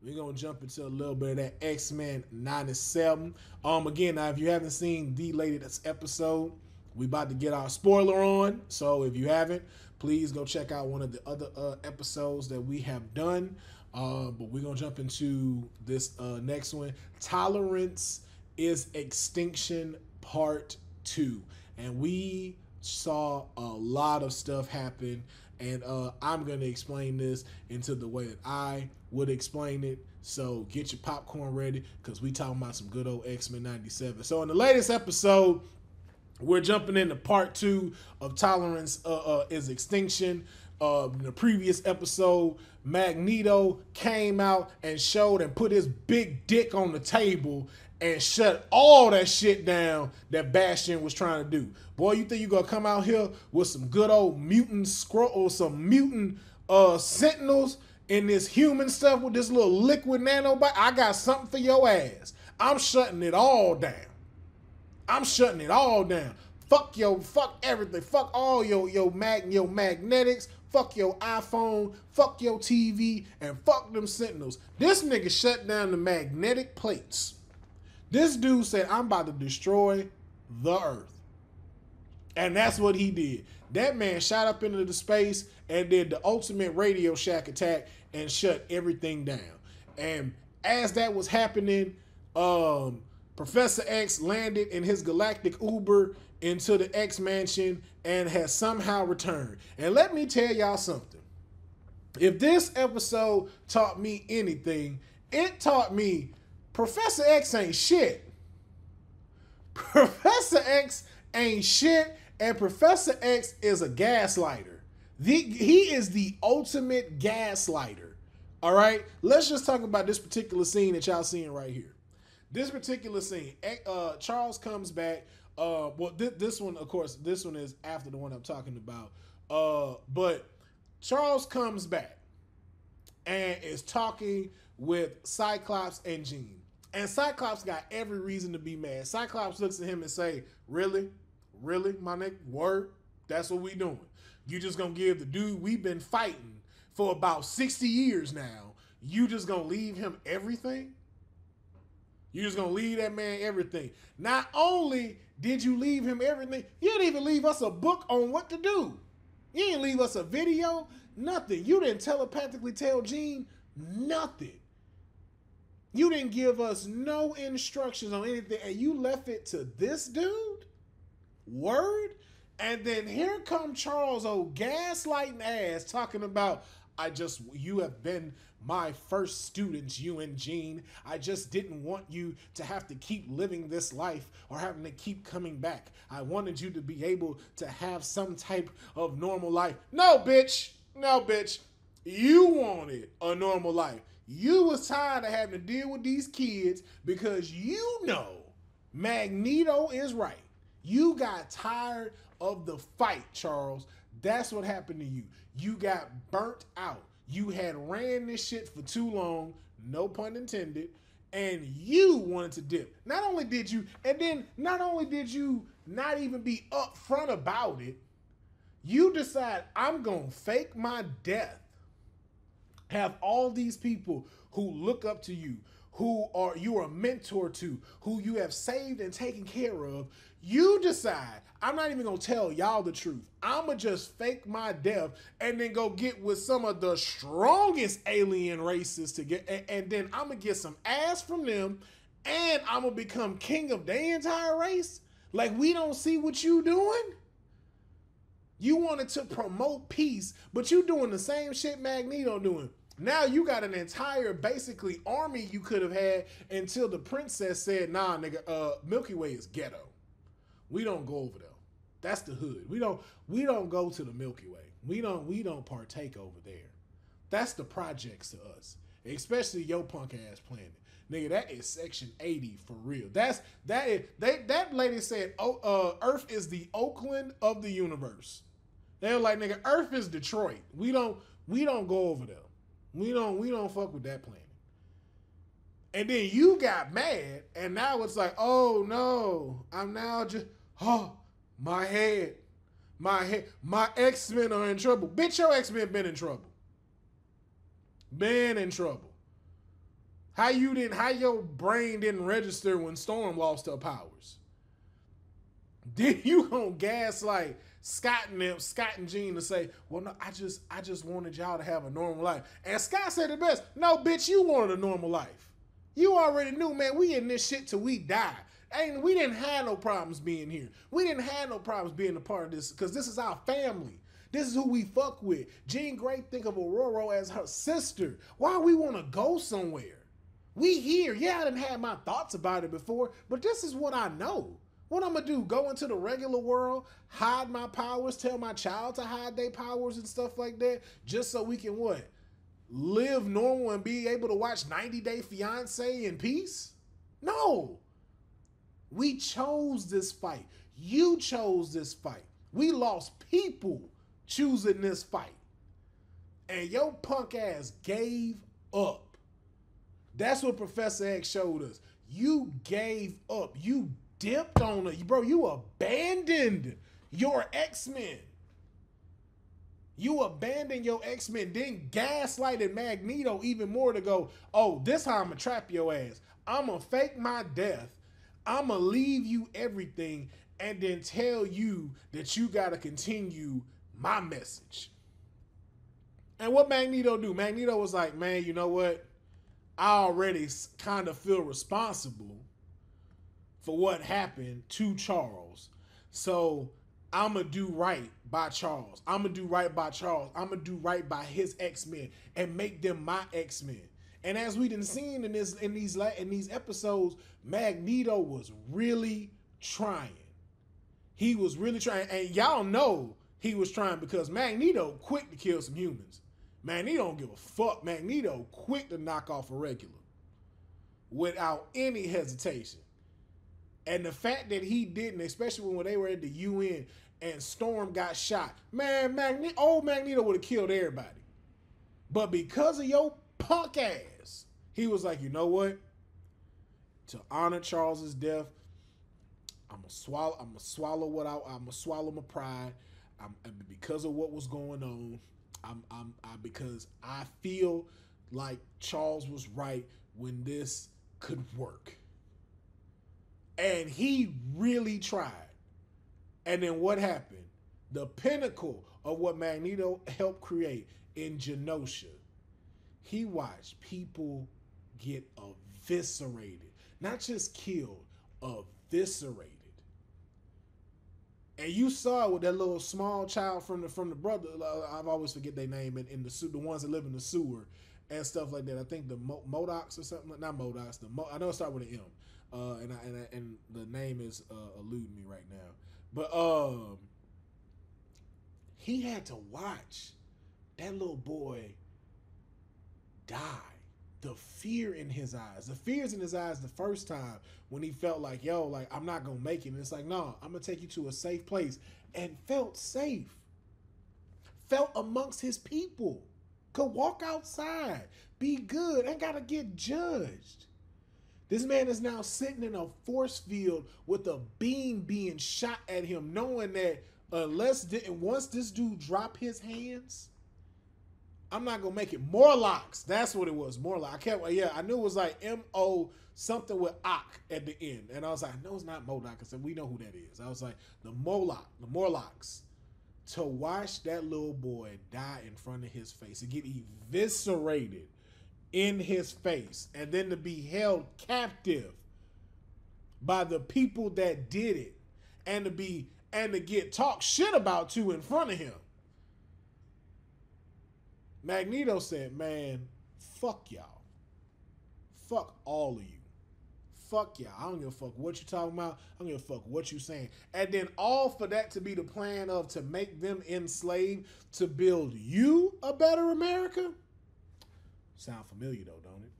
We're going to jump into a little bit of that X-Men ninety-seven. Um, again, now, if you haven't seen the latest episode, we about to get our spoiler on. So if you haven't, please go check out one of the other uh, episodes that we have done. Uh, but we're going to jump into this uh, next one. Tolerance is Extinction Part two. And we saw a lot of stuff happen. And uh, I'm going to explain this into the way that I would explain it. So get your popcorn ready, because we talking about some good old X-Men ninety-seven. So in the latest episode, we're jumping into part two of Tolerance uh, uh, is Extinction. Uh, in the previous episode, Magneto came out and showed and put his big dick on the table and shut all that shit down that Bastion was trying to do. Boy, you think you're going to come out here with some good old mutant scroll or some mutant uh, sentinels and this human stuff with this little liquid nanobot? I got something for your ass. I'm shutting it all down. I'm shutting it all down. Fuck your, fuck everything. Fuck all your, your, mag, your magnetics. Fuck your iPhone. Fuck your T V. And fuck them sentinels. This nigga shut down the magnetic plates. This dude said, I'm about to destroy the earth. And that's what he did. That man shot up into the space and did the ultimate Radio Shack attack and shut everything down. And as that was happening, um, Professor X landed in his galactic Uber into the X mansion and has somehow returned. And let me tell y'all something. If this episode taught me anything, it taught me Professor X ain't shit. Professor X ain't shit, and Professor X is a gaslighter. The, he is the ultimate gaslighter. All right, let's just talk about this particular scene that y'all seeing right here. This particular scene, uh, Charles comes back. Uh, well, th this one, of course, this one is after the one I'm talking about. Uh, but Charles comes back and is talking with Cyclops and Jean. And Cyclops got every reason to be mad. Cyclops looks at him and say, really? Really, my nigga? Word? That's what we doing. You just gonna give the dude we've been fighting for about sixty years now, you just gonna leave him everything? You just gonna leave that man everything? Not only did you leave him everything, you didn't even leave us a book on what to do. You didn't leave us a video, nothing. You didn't telepathically tell Jean nothing. You didn't give us no instructions on anything, and you left it to this dude? Word? And then here come Charles, old gaslighting ass, talking about, I just, you have been my first students, you and Jean. I just didn't want you to have to keep living this life or having to keep coming back. I wanted you to be able to have some type of normal life. No, bitch. No, bitch. You wanted a normal life. You was tired of having to deal with these kids because you know Magneto is right. You got tired of the fight, Charles. That's what happened to you. You got burnt out. You had ran this shit for too long, no pun intended, and you wanted to dip. Not only did you, and then not only did you not even be upfront about it, you decide, I'm gonna fake my death. Have all these people who look up to you, who are you are a mentor to, who you have saved and taken care of. You decide, I'm not even gonna tell y'all the truth. I'ma just fake my death and then go get with some of the strongest alien races to get, and, and then I'ma get some ass from them, and I'ma become king of the entire race. Like, we don't see what you doing. You wanted to promote peace, but you doing the same shit Magneto doing. Now you got an entire, basically, army you could have had until the princess said, nah, nigga, uh, Milky Way is ghetto. We don't go over there. That's the hood. We don't, we don't go to the Milky Way. We don't, we don't partake over there. That's the projects to us, especially your punk ass planet. Nigga, that is Section eighty for real. That's, that is, they, that lady said, oh, uh, Earth is the Oakland of the universe. They were like, nigga, Earth is Detroit. We don't, we don't go over there. We don't, we don't fuck with that planet. And then you got mad, and now it's like, oh no, I'm now just, oh, my head, my head, my X-Men are in trouble. Bitch, your X-Men been in trouble. Been in trouble. How you didn't, how your brain didn't register when Storm lost her powers? Then you gonna gaslight Scott and them, Scott and Jean, to say, well, no, I just, I just wanted y'all to have a normal life. And Scott said the best. No, bitch, you wanted a normal life. You already knew, man, we in this shit till we die. Ain't, we didn't have no problems being here. We didn't have no problems being a part of this because this is our family. This is who we fuck with. Jean Grey think of Aurora as her sister. Why we want to go somewhere? We here. Yeah, I didn't have my thoughts about it before, but this is what I know. What I'm going to do, go into the regular world, hide my powers, tell my child to hide their powers and stuff like that, just so we can what? Live normal and be able to watch ninety day fiance in peace? No. We chose this fight. You chose this fight. We lost people choosing this fight. And your punk ass gave up. That's what Professor X showed us. You gave up. You dipped on it. Bro, you abandoned your X-Men. You abandoned your X-Men, then gaslighted Magneto even more to go, oh, this how I'm going to trap your ass. I'm going to fake my death. I'm going to leave you everything and then tell you that you got to continue my message. And what Magneto do? Magneto was like, man, you know what? I already kind of feel responsible for what happened to Charles. So I'm going to do right by Charles. I'm going to do right by Charles. I'm going to do right by his X-Men and make them my X-Men. And as we done seen in this in these in these episodes, Magneto was really trying. He was really trying, and y'all know he was trying because Magneto quick to kill some humans. Magneto don't give a fuck. Magneto quick to knock off a regular without any hesitation. And the fact that he didn't, especially when they were at the U N and Storm got shot, man, Magne- old Magneto would have killed everybody. But because of your punk ass, he was like, you know what? To honor Charles's death, I'm gonna swallow. I'm gonna swallow what I. I'm gonna swallow my pride. I'm because of what was going on. I'm. I'm. I, because I feel like Charles was right when this could work. And he really tried. And then what happened? The pinnacle of what Magneto helped create in Genosha. He watched people get eviscerated. Not just killed, eviscerated. And you saw with that little small child from the from the brother, I've always forget their name, and in, in the the ones that live in the sewer and stuff like that. I think the Mo, Modocs or something, not Modocs. The Mo, I know it started with an M. Uh, and I, and I, and the name is uh, eluding me right now, but um, he had to watch that little boy die. The fear in his eyes, the fears in his eyes, the first time when he felt like, yo, like I'm not gonna make it. And it's like, no, I'm gonna take you to a safe place, and felt safe, felt amongst his people, could walk outside, be good, ain't gotta get judged. This man is now sitting in a force field with a beam being shot at him, knowing that unless once this dude drop his hands, I'm not gonna make it. Morlocks, that's what it was. Morlock. I kept, yeah, I knew it was like M O something with Ock at the end, and I was like, no, it's not Modoc. I said, we know who that is. I was like, the Moloch, the Morlocks. To watch that little boy die in front of his face, to get eviscerated in his face, and then to be held captive by the people that did it, and to be and to get talked shit about too in front of him. Magneto said, man, fuck y'all. Fuck all of you. Fuck y'all. I don't give a fuck what you're talking about. I don't give a fuck what you're saying. And then all for that to be the plan of to make them enslaved to build you a better America? Sound familiar though, don't it?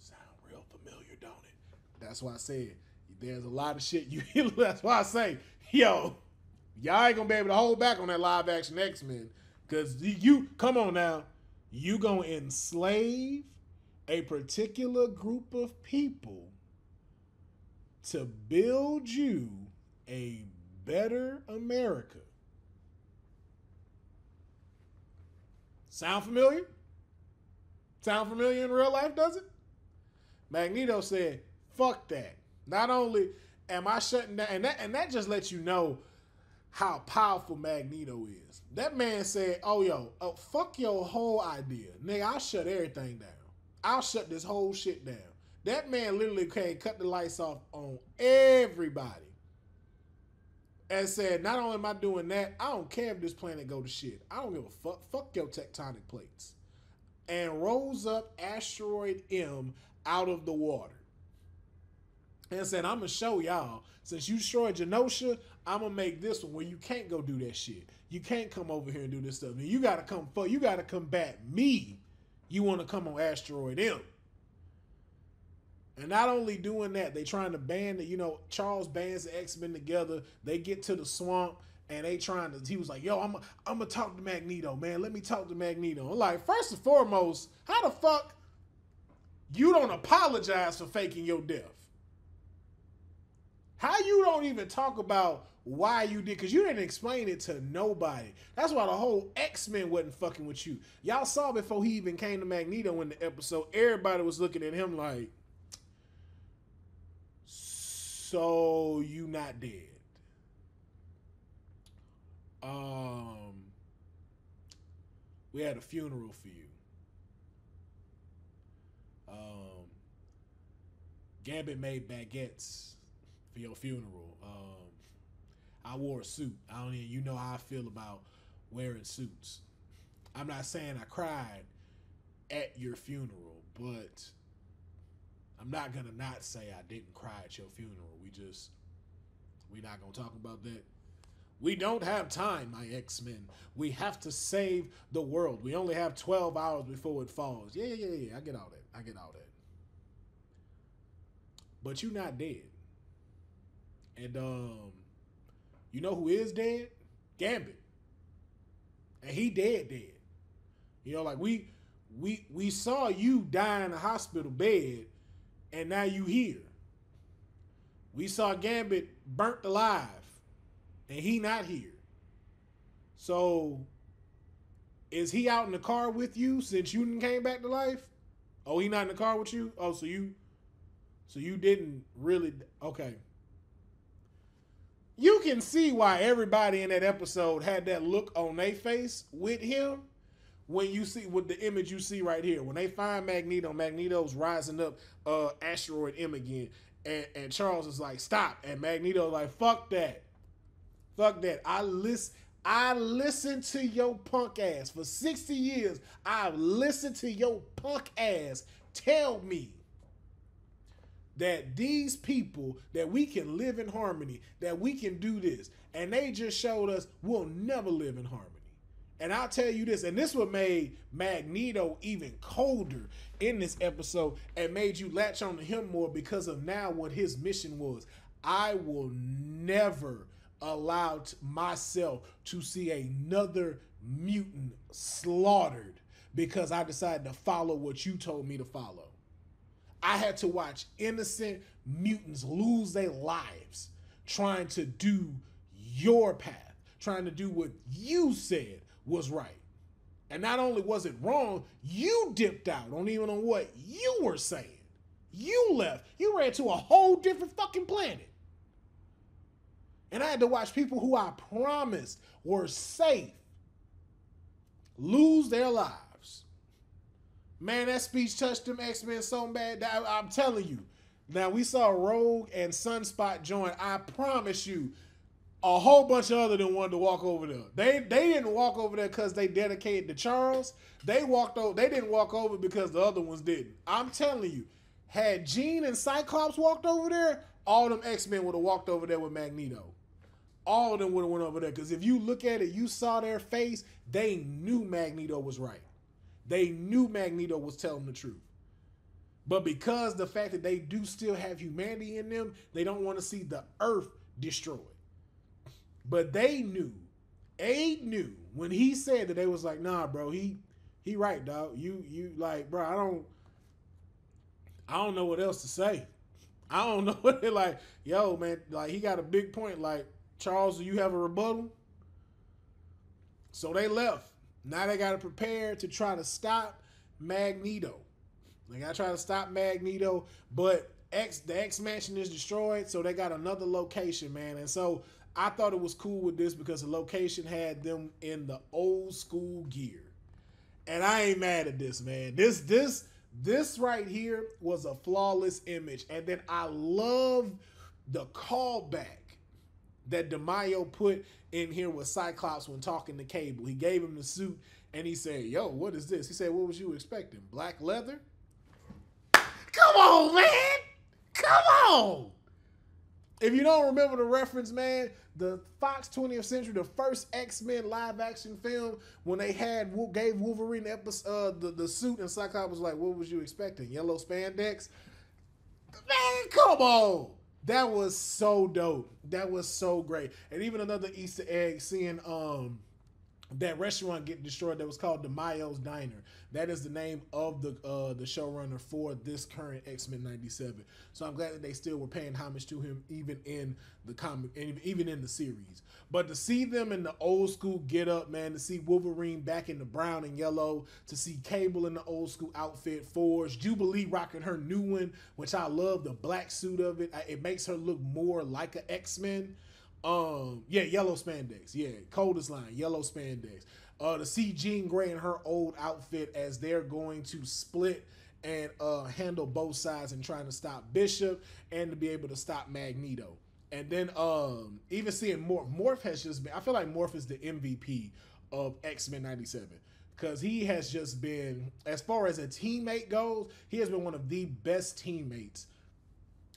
Sound real familiar, don't it? That's why I said there's a lot of shit you hear. That's why I say, yo, y'all ain't gonna be able to hold back on that live action X-Men. Cause you, come on now, you gonna enslave a particular group of people to build you a better America. Sound familiar? Sound familiar in real life, does it? Magneto said, fuck that. Not only am I shutting down, and that, and that just lets you know how powerful Magneto is. That man said, oh, yo, oh, fuck your whole idea. Nigga, I'll shut everything down. I'll shut this whole shit down. That man literally came, cut the lights off on everybody. And said, not only am I doing that, I don't care if this planet go to shit. I don't give a fuck. Fuck your tectonic plates. And rose up Asteroid M out of the water. And said, I'm going to show y'all, since you destroyed Genosha, I'm going to make this one where you can't go do that shit. You can't come over here and do this stuff. And you got to come, you got to combat me. You want to come on Asteroid M. And not only doing that, they trying to ban the, you know, Charles bans the X-Men together. They get to the swamp. And they trying to, he was like, yo, I'm I'm going to talk to Magneto, man. Let me talk to Magneto. I'm like, first and foremost, how the fuck you don't apologize for faking your death? How you don't even talk about why you did, because you didn't explain it to nobody. That's why the whole X-Men wasn't fucking with you. Y'all saw before he even came to Magneto in the episode, everybody was looking at him like, so you not dead. Um, we had a funeral for you. Uh, Um, Gambit made baguettes for your funeral. Um, I wore a suit. I don't even, you know how I feel about wearing suits. I'm not saying I cried at your funeral, but I'm not gonna not say I didn't cry at your funeral. We just, we're not gonna talk about that. We don't have time, my X-Men. We have to save the world. We only have twelve hours before it falls. Yeah, yeah, yeah, I get all that. I get all that. But you're not dead. And um, you know who is dead? Gambit. And he dead dead. You know, like we we we saw you die in a hospital bed, and now you here. We saw Gambit burnt alive. And he not here. So, is he out in the car with you since you came back to life? Oh, he not in the car with you? Oh, so you, so you didn't really, okay. You can see why everybody in that episode had that look on their face with him when you see, with the image you see right here. When they find Magneto, Magneto's rising up uh, Asteroid M again. And, and Charles is like, stop. And Magneto's like, fuck that. Fuck that. I listen, I listened to your punk ass. For sixty years, I've listened to your punk ass tell me that these people, that we can live in harmony, that we can do this. And they just showed us we'll never live in harmony. And I'll tell you this, and this what made Magneto even colder in this episode and made you latch on to him more because of now what his mission was. I will never allowed myself to see another mutant slaughtered because I decided to follow what you told me to follow. I had to watch innocent mutants lose their lives trying to do your path, trying to do what you said was right. And not only was it wrong, you dipped out on even on what you were saying. You left. You ran to a whole different fucking planet. And I had to watch people who I promised were safe lose their lives. Man, that speech touched them X-Men so bad that I, I'm telling you. Now, we saw Rogue and Sunspot join. I promise you, a whole bunch of other than wanted to walk over there. They they didn't walk over there because they dedicated to Charles. They walked over. They didn't walk over because the other ones didn't. I'm telling you, had Jean and Cyclops walked over there, all them X-Men would have walked over there with Magneto. All of them would have went over there. Because if you look at it, you saw their face. They knew Magneto was right. They knew Magneto was telling the truth. But because the fact that they do still have humanity in them, they don't want to see the Earth destroyed. But they knew. Abe knew when he said that, they was like, nah, bro, he he right, dog. You you like, bro, I don't I don't know what else to say. I don't know what they're like, yo, man, like he got a big point. Like, Charles, do you have a rebuttal? So they left. Now they got to prepare to try to stop Magneto. They got to try to stop Magneto, but X, the X Mansion is destroyed, so they got another location, man. And so I thought it was cool with this because the location had them in the old school gear. And I ain't mad at this, man. This, this... This right here was a flawless image. And then I love the callback that DeMaio put in here with Cyclops when talking to Cable. He gave him the suit and he said, yo, what is this? He said, what was you expecting? Black leather? Come on, man. Come on. If you don't remember the reference, man, the Fox twentieth century, the first X-Men live-action film, when they had gave Wolverine the, episode, uh, the, the suit, and Cyclops was like, what was you expecting? Yellow spandex? Man, come on! That was so dope. That was so great. And even another Easter egg, seeing um that restaurant get destroyed that was called DeMaio's Diner. That is the name of the uh, the showrunner for this current X-Men ninety-seven. So I'm glad that they still were paying homage to him even in the comic, even in the series. But to see them in the old school get up, man, to see Wolverine back in the brown and yellow, to see Cable in the old school outfit, Forge, Jubilee rocking her new one, which I love the black suit of it. It makes her look more like an X-Men. Um, yeah, yellow spandex. Yeah, coldest line, yellow spandex. Uh, to see Jean Grey in her old outfit as they're going to split and uh, handle both sides and trying to stop Bishop and to be able to stop Magneto. And then um, even seeing Morph. Morph has just been, I feel like Morph is the M V P of X-Men ninety-seven. Because he has just been, as far as a teammate goes, he has been one of the best teammates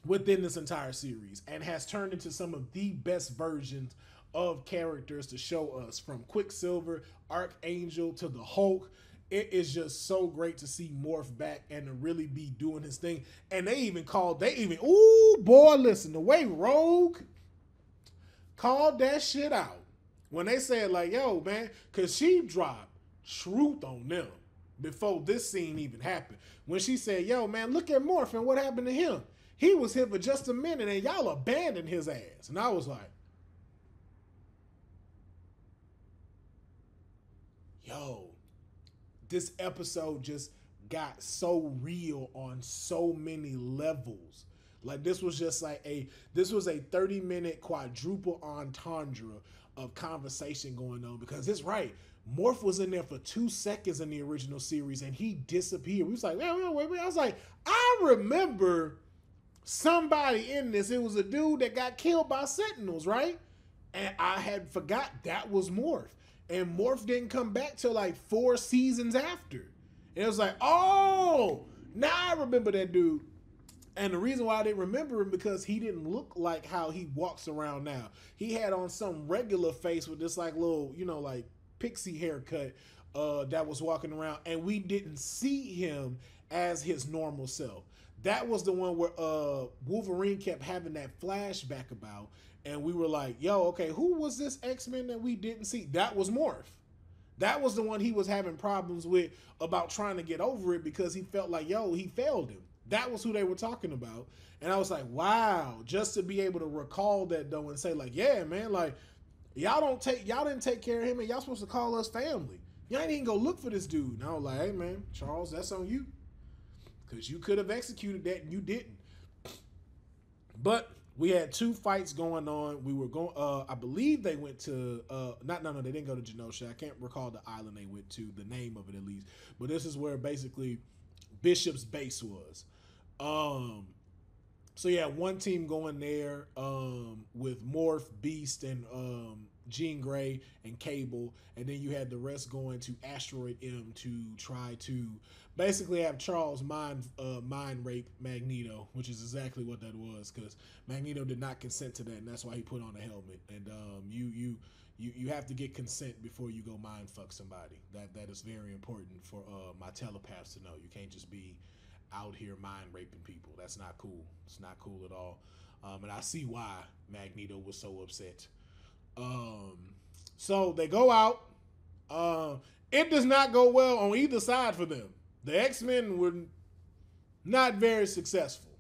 within this entire series, and has turned into some of the best versions of characters to show us, from Quicksilver, Archangel, to the Hulk. It is just so great to see Morph back and to really be doing his thing. And they even called, they even, ooh, boy, listen, the way Rogue called that shit out. When they said, like, yo, man, because she dropped truth on them before this scene even happened. When she said, yo, man, look at Morph and what happened to him. He was here for just a minute and y'all abandoned his ass. And I was like, yo, this episode just got so real on so many levels. Like, this was just like a, this was a thirty minute quadruple entendre of conversation going on, because it's right. Morph was in there for two seconds in the original series and he disappeared. We was like, wait, wait, wait, wait. I was like, I remember somebody in this. It was a dude that got killed by Sentinels, right? And I had forgot that was Morph. And Morph didn't come back till like four seasons after. And it was like, oh, now I remember that dude. And the reason why I didn't remember him, because he didn't look like how he walks around now. He had on some regular face with this like little, you know, like pixie haircut uh, that was walking around. And we didn't see him as his normal self. That was the one where uh, Wolverine kept having that flashback about. And we were like, yo, okay, who was this X-Men that we didn't see? That was Morph. That was the one he was having problems with about trying to get over it, because he felt like, yo, he failed him. That was who they were talking about. And I was like, wow, just to be able to recall that though and say like, yeah, man, like y'all don't take, y'all didn't take care of him and y'all supposed to call us family. Y'all ain't even go look for this dude. And I was like, hey man, Charles, that's on you. Cause you could have executed that and you didn't. But we had two fights going on. We were going, uh, I believe they went to, uh, not, no, no, they didn't go to Genosha. I can't recall the island they went to, the name of it at least. But this is where basically Bishop's base was. Um, so yeah, one team going there um, with Morph, Beast, and um, Jean Grey and Cable. And then you had the rest going to Asteroid M to try to basically have Charles mind uh, mind rape Magneto, which is exactly what that was, because Magneto did not consent to that, and that's why he put on a helmet. And um, you you you you have to get consent before you go mind fuck somebody. That that is very important for uh, my telepaths to know. You can't just be out here mind raping people. That's not cool. It's not cool at all. Um, and I see why Magneto was so upset. Um, so they go out. Uh, it does not go well on either side for them. The X-Men were not very successful.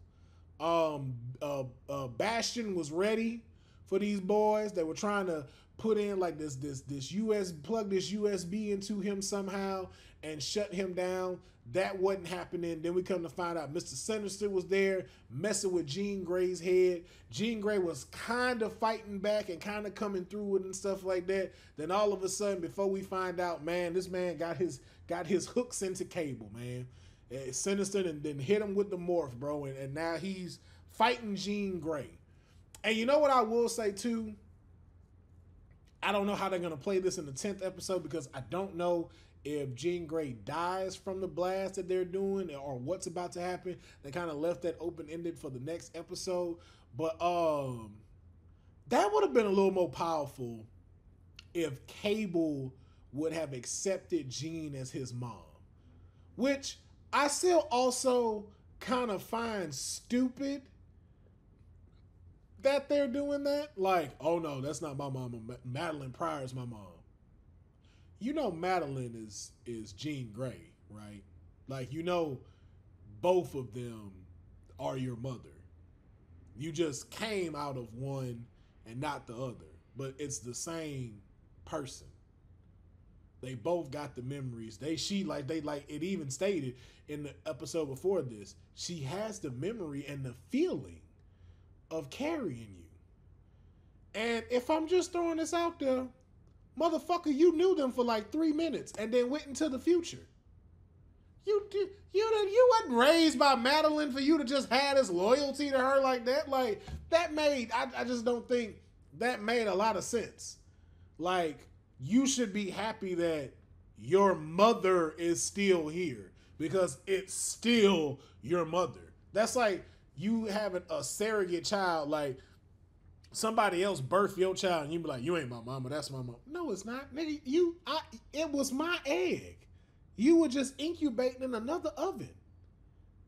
Um, uh, uh, Bastion was ready for these boys. They were trying to put in like this, this, this U S plug this U S B into him somehow and shut him down. That wasn't happening. Then we come to find out Mister Sinister was there messing with Jean Grey's head. Jean Grey was kind of fighting back and kind of coming through with it and stuff like that. Then all of a sudden, before we find out, man, this man got his got his hooks into Cable, man. It's Sinister and then hit him with the Morph, bro. And, and now he's fighting Jean Grey. And you know what I will say too? I don't know how they're going to play this in the tenth episode, because I don't know if Jean Grey dies from the blast that they're doing or what's about to happen. They kind of left that open-ended for the next episode. But um, that would have been a little more powerful if Cable would have accepted Jean as his mom, which I still also kind of find stupid that they're doing that. Like, oh no, that's not my mom. Madeline Pryor is my mom. You know Madeline is is Jean Grey, right? Like, you know both of them are your mother. You just came out of one and not the other, but it's the same person. They both got the memories. They she like they like it even stated in the episode before this. She has the memory and the feeling of carrying you. And if I'm just throwing this out there, motherfucker, you knew them for like three minutes and then went into the future. You did, you did, you wasn't raised by Madeline for you to just have this loyalty to her like that. Like that made, I, I just don't think that made a lot of sense. Like you should be happy that your mother is still here because it's still your mother. That's like you having a surrogate child, like somebody else birthed your child and you be like, you ain't my mama, that's my mama. No, it's not, nigga. You, I, it was my egg. You were just incubating in another oven.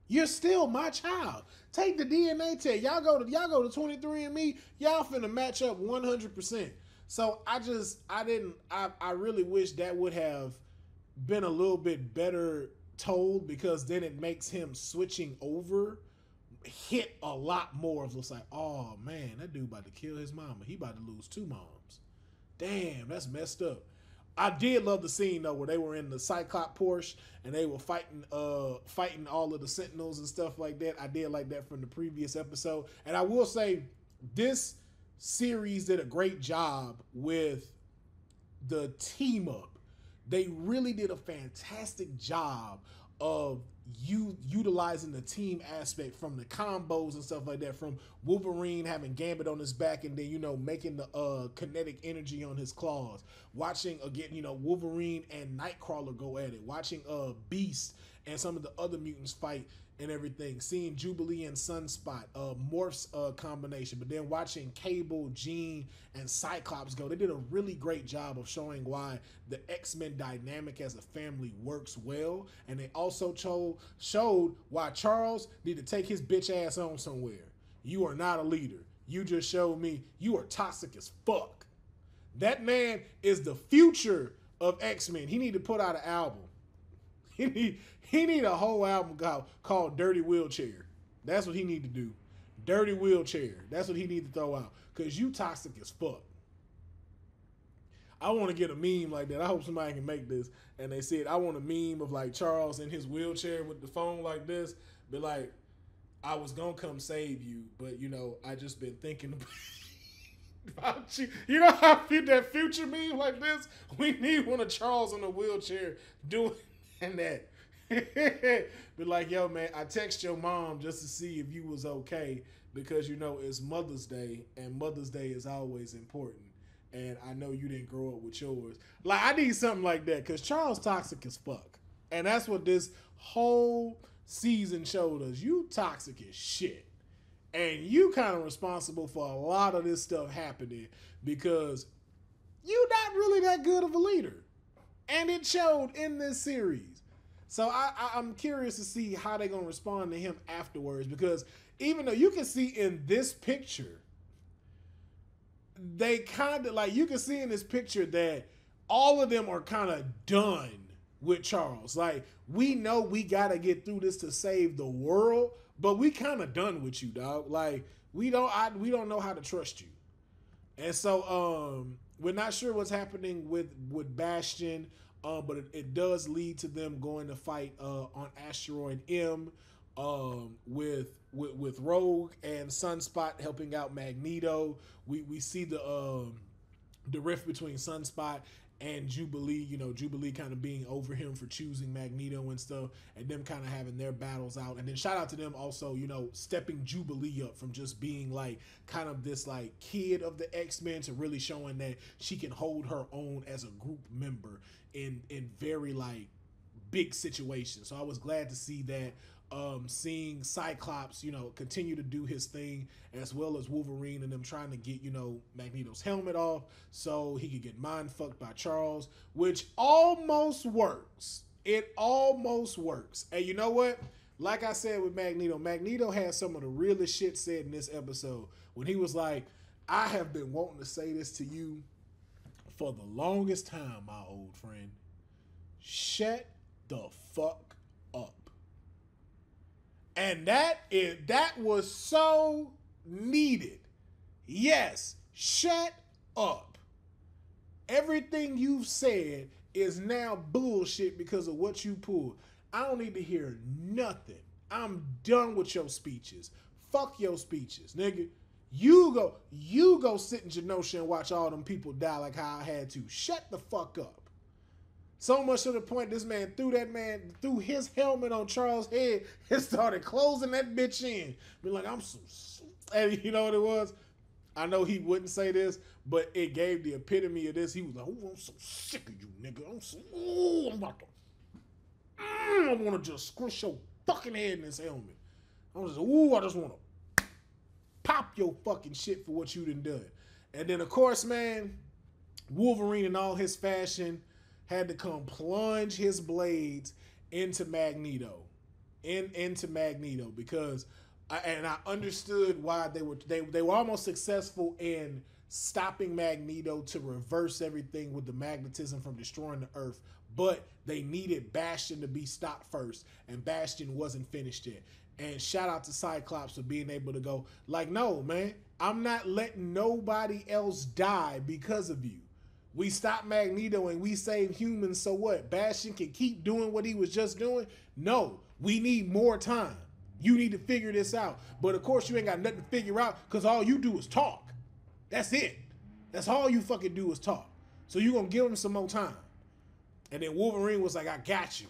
You're still my child. Take the D N A test. Y'all go to y'all go to twenty-three and me. Y'all finna match up one hundred percent. So I just I didn't I I really wish that would have been a little bit better told, because then it makes him switching over hit a lot more of looks like, oh man, that dude about to kill his mama. He about to lose two moms. Damn, that's messed up. I did love the scene though where they were in the Cyclop Porsche and they were fighting uh fighting all of the Sentinels and stuff like that. I did like that from the previous episode. And I will say this series did a great job with the team up. They really did a fantastic job of you utilizing the team aspect, from the combos and stuff like that, from Wolverine having Gambit on his back and then, you know, making the uh kinetic energy on his claws, watching again, you know, Wolverine and Nightcrawler go at it, watching uh Beast and some of the other mutants fight and everything, seeing Jubilee and Sunspot, uh Morph's uh combination, but then watching Cable, Jean, and Cyclops go. They did a really great job of showing why the X-Men dynamic as a family works well, and they also cho showed why Charles need to take his bitch ass on somewhere. You are not a leader. You just showed me you are toxic as fuck. That man is the future of X-Men. He need to put out an album. He need, he need a whole album called, called Dirty Wheelchair. That's what he need to do. Dirty Wheelchair. That's what he need to throw out. Because you toxic as fuck. I want to get a meme like that. I hope somebody can make this. And they said, I want a meme of like Charles in his wheelchair with the phone like this. Be like, I was going to come save you, but you know, I just been thinking about about you. You know how that future meme like this? We need one of Charles in a wheelchair doing and that. But like, yo man, I text your mom just to see if you was okay, because you know it's Mother's Day and Mother's Day is always important, and I know you didn't grow up with yours. Like, I need something like that, because Charles toxic as fuck, and that's what this whole season showed us. You toxic as shit, and you kind of responsible for a lot of this stuff happening because you're not really that good of a leader. And it showed in this series. So I, I, I'm curious to see how they're going to respond to him afterwards. Because even though you can see in this picture, they kind of like, you can see in this picture that all of them are kind of done with Charles. Like, we know we got to get through this to save the world, but we kind of done with you, dog. Like, we don't, I, we don't know how to trust you. And so, um, we're not sure what's happening with, with Bastion, uh, but it, it does lead to them going to fight uh, on Asteroid M um, with, with with Rogue and Sunspot helping out Magneto. We we see the um, the rift between Sunspot and Jubilee. You know, Jubilee kind of being over him for choosing Magneto and stuff, and them kind of having their battles out. And then shout out to them also, you know, stepping Jubilee up from just being like kind of this like kid of the X-Men to really showing that she can hold her own as a group member in in very like big situations. So I was glad to see that. Um, seeing Cyclops, you know, continue to do his thing, as well as Wolverine and them trying to get, you know, Magneto's helmet off so he could get mind fucked by Charles, which almost works. It almost works. And you know what? Like I said with Magneto, Magneto had some of the realest shit said in this episode when he was like, I have been wanting to say this to you for the longest time, my old friend. Shut the fuck up. And that is, that was so needed. Yes, shut up. Everything you've said is now bullshit because of what you pulled. I don't need to hear nothing. I'm done with your speeches. Fuck your speeches, nigga. You go, you go sit in Genosha and watch all them people die like how I had to. Shut the fuck up. So much to the point this man threw that man, threw his helmet on Charles' head and started closing that bitch in. Be like, I'm so, and you know what it was? I know he wouldn't say this, but it gave the epitome of this. He was like, oh, I'm so sick of you, nigga. I'm so, oh, I'm about to, mm, I want to just squish your fucking head in this helmet. I was just, ooh, I just want to pop your fucking shit for what you done done. And then, of course, man, Wolverine in all his fashion had to come plunge his blades into Magneto, in into Magneto, because I, and I understood why they were they they were almost successful in stopping Magneto to reverse everything with the magnetism from destroying the Earth, but they needed Bastion to be stopped first, and Bastion wasn't finished yet. And shout out to Cyclops for being able to go, like, no, man, I'm not letting nobody else die because of you. We stopped Magneto and we saved humans, so what? Bastion can keep doing what he was just doing? No, we need more time. You need to figure this out. But of course you ain't got nothing to figure out because all you do is talk. That's it. That's all you fucking do is talk. So you're going to give him some more time. And then Wolverine was like, I got you.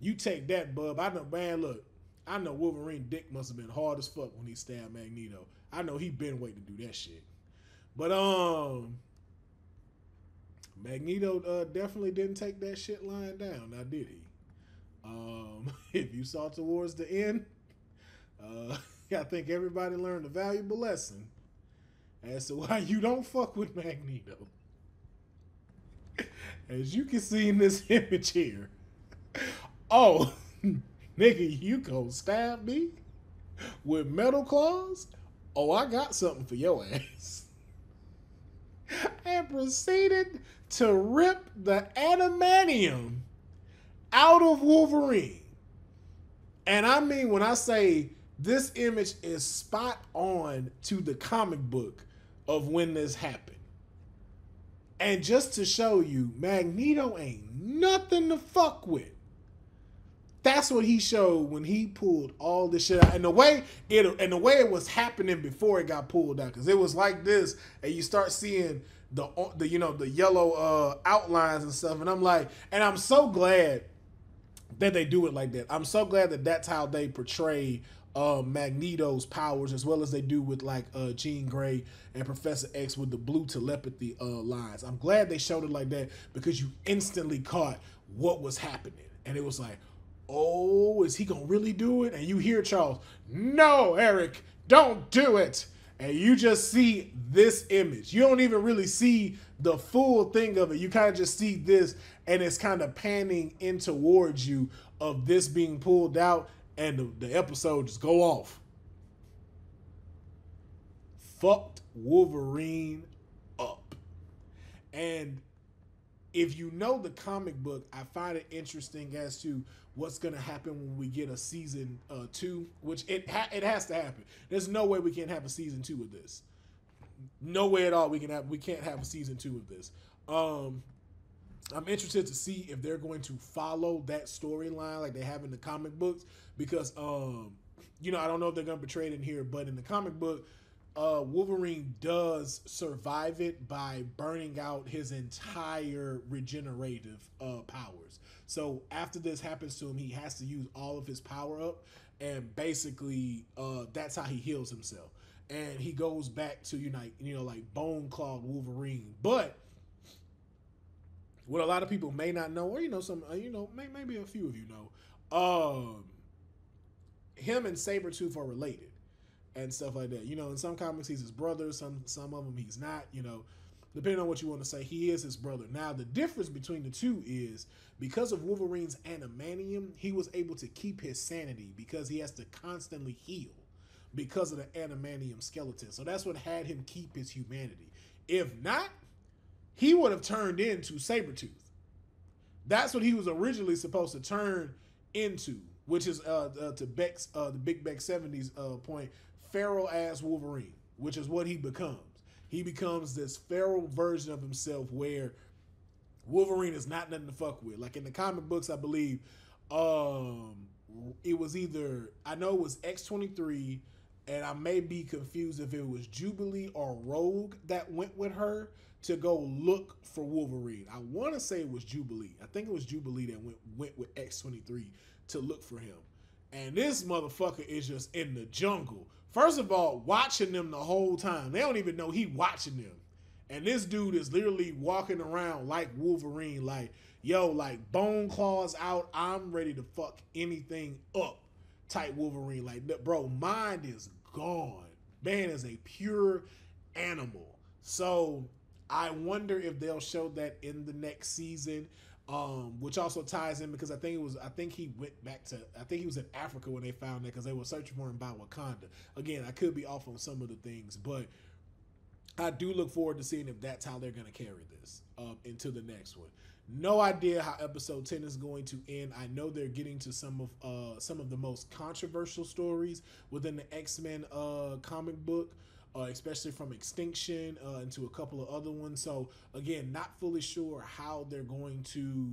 You take that, bub. I know, man, look. I know Wolverine dick must have been hard as fuck when he stabbed Magneto. I know he been waiting to do that shit. But um, Magneto uh, definitely didn't take that shit lying down. Now, did he? Um, if you saw towards the end, uh, I think everybody learned a valuable lesson as to why you don't fuck with Magneto. As you can see in this image here. Oh. Nigga, you gonna stab me with metal claws? Oh, I got something for your ass. And proceeded to rip the adamantium out of Wolverine. And I mean, when I say this image is spot on to the comic book of when this happened. And just to show you, Magneto ain't nothing to fuck with. That's what he showed when he pulled all this shit out, and the way it and the way it was happening before it got pulled out, because it was like this, and you start seeing the the you know the yellow uh, outlines and stuff, and I'm like, and I'm so glad that they do it like that. I'm so glad that that's how they portray uh, Magneto's powers, as well as they do with like uh, Jean Grey and Professor X with the blue telepathy uh, lines. I'm glad they showed it like that because you instantly caught what was happening, and it was like, oh, is he gonna really do it? And you hear Charles, no, Eric, don't do it. And you just see this image. You don't even really see the full thing of it. You kind of just see this, and it's kind of panning in towards you of this being pulled out, and the, the episode just go off. Fucked Wolverine up. And if you know the comic book, I find it interesting as to what's going to happen when we get a season uh, two, which it ha it has to happen. There's no way we can't have a season two of this. No way at all we can have we can't have a season two of this. Um, I'm interested to see if they're going to follow that storyline like they have in the comic books, because um, you know, I don't know if they're going to portray it in here, but in the comic book, Uh, Wolverine does survive it by burning out his entire regenerative uh, powers. So after this happens to him, he has to use all of his power up, and basically uh, that's how he heals himself. And he goes back to unite, you know, like bone clawed Wolverine. But what a lot of people may not know, or you know, some, you know, may, maybe a few of you know, um, him and Sabretooth are related. And stuff like that, you know. In some comics, he's his brother. Some some of them, he's not. You know, depending on what you want to say, he is his brother. Now, the difference between the two is because of Wolverine's adamantium, he was able to keep his sanity because he has to constantly heal because of the adamantium skeleton. So that's what had him keep his humanity. If not, he would have turned into Sabretooth. That's what he was originally supposed to turn into, which is uh, uh to Beck's uh the Big Beck seventies uh point. Feral ass Wolverine, which is what he becomes. He becomes this feral version of himself where Wolverine is not nothing to fuck with. Like in the comic books, I believe um, it was either, I know it was X twenty-three, and I may be confused if it was Jubilee or Rogue that went with her to go look for Wolverine. I want to say it was Jubilee. I think it was Jubilee that went went with X twenty-three to look for him. And this motherfucker is just in the jungle. First of all, watching them the whole time. They don't even know he watching them. And this dude is literally walking around like Wolverine, like, yo, like bone claws out, I'm ready to fuck anything up type Wolverine. Like, bro, mind is gone. Man is a pure animal. So I wonder if they'll show that in the next season, um, which also ties in because I think it was, I think he went back to, I think he was in Africa when they found that because they were searching for him by Wakanda. Again, I could be off on some of the things, but I do look forward to seeing if that's how they're going to carry this um, into the next one. No idea how episode ten is going to end. I know they're getting to some of uh, some of the most controversial stories within the X-Men uh, comic book, uh, especially from Extinction uh, into a couple of other ones. So again, not fully sure how they're going to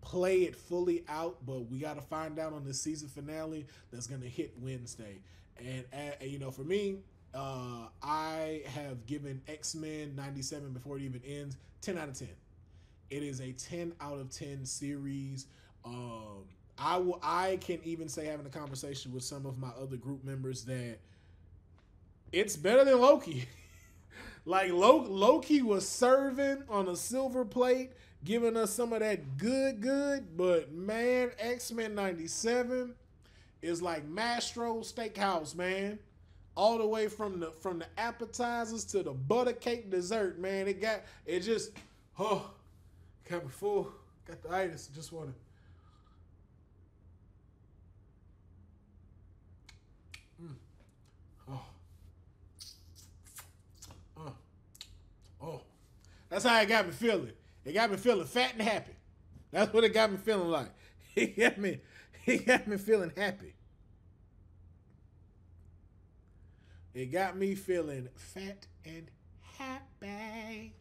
play it fully out, but we got to find out on the season finale that's going to hit Wednesday. And uh, you know, for me, Uh, I have given X-Men ninety-seven before it even ends ten out of ten. It is a ten out of ten series. Um, I will. I can even say, having a conversation with some of my other group members, that it's better than Loki. Like Loki was serving on a silver plate, giving us some of that good, good. But man, X-Men ninety-seven is like Mastro's Steakhouse, man. All the way from the from the appetizers to the butter cake dessert, man. It got it just oh, got me full. Got the itis. Just wanna. Mm. Oh. Uh. Oh. That's how it got me feeling. It got me feeling fat and happy. That's what it got me feeling like. It got me. It got me feeling happy. It got me feeling fat and happy.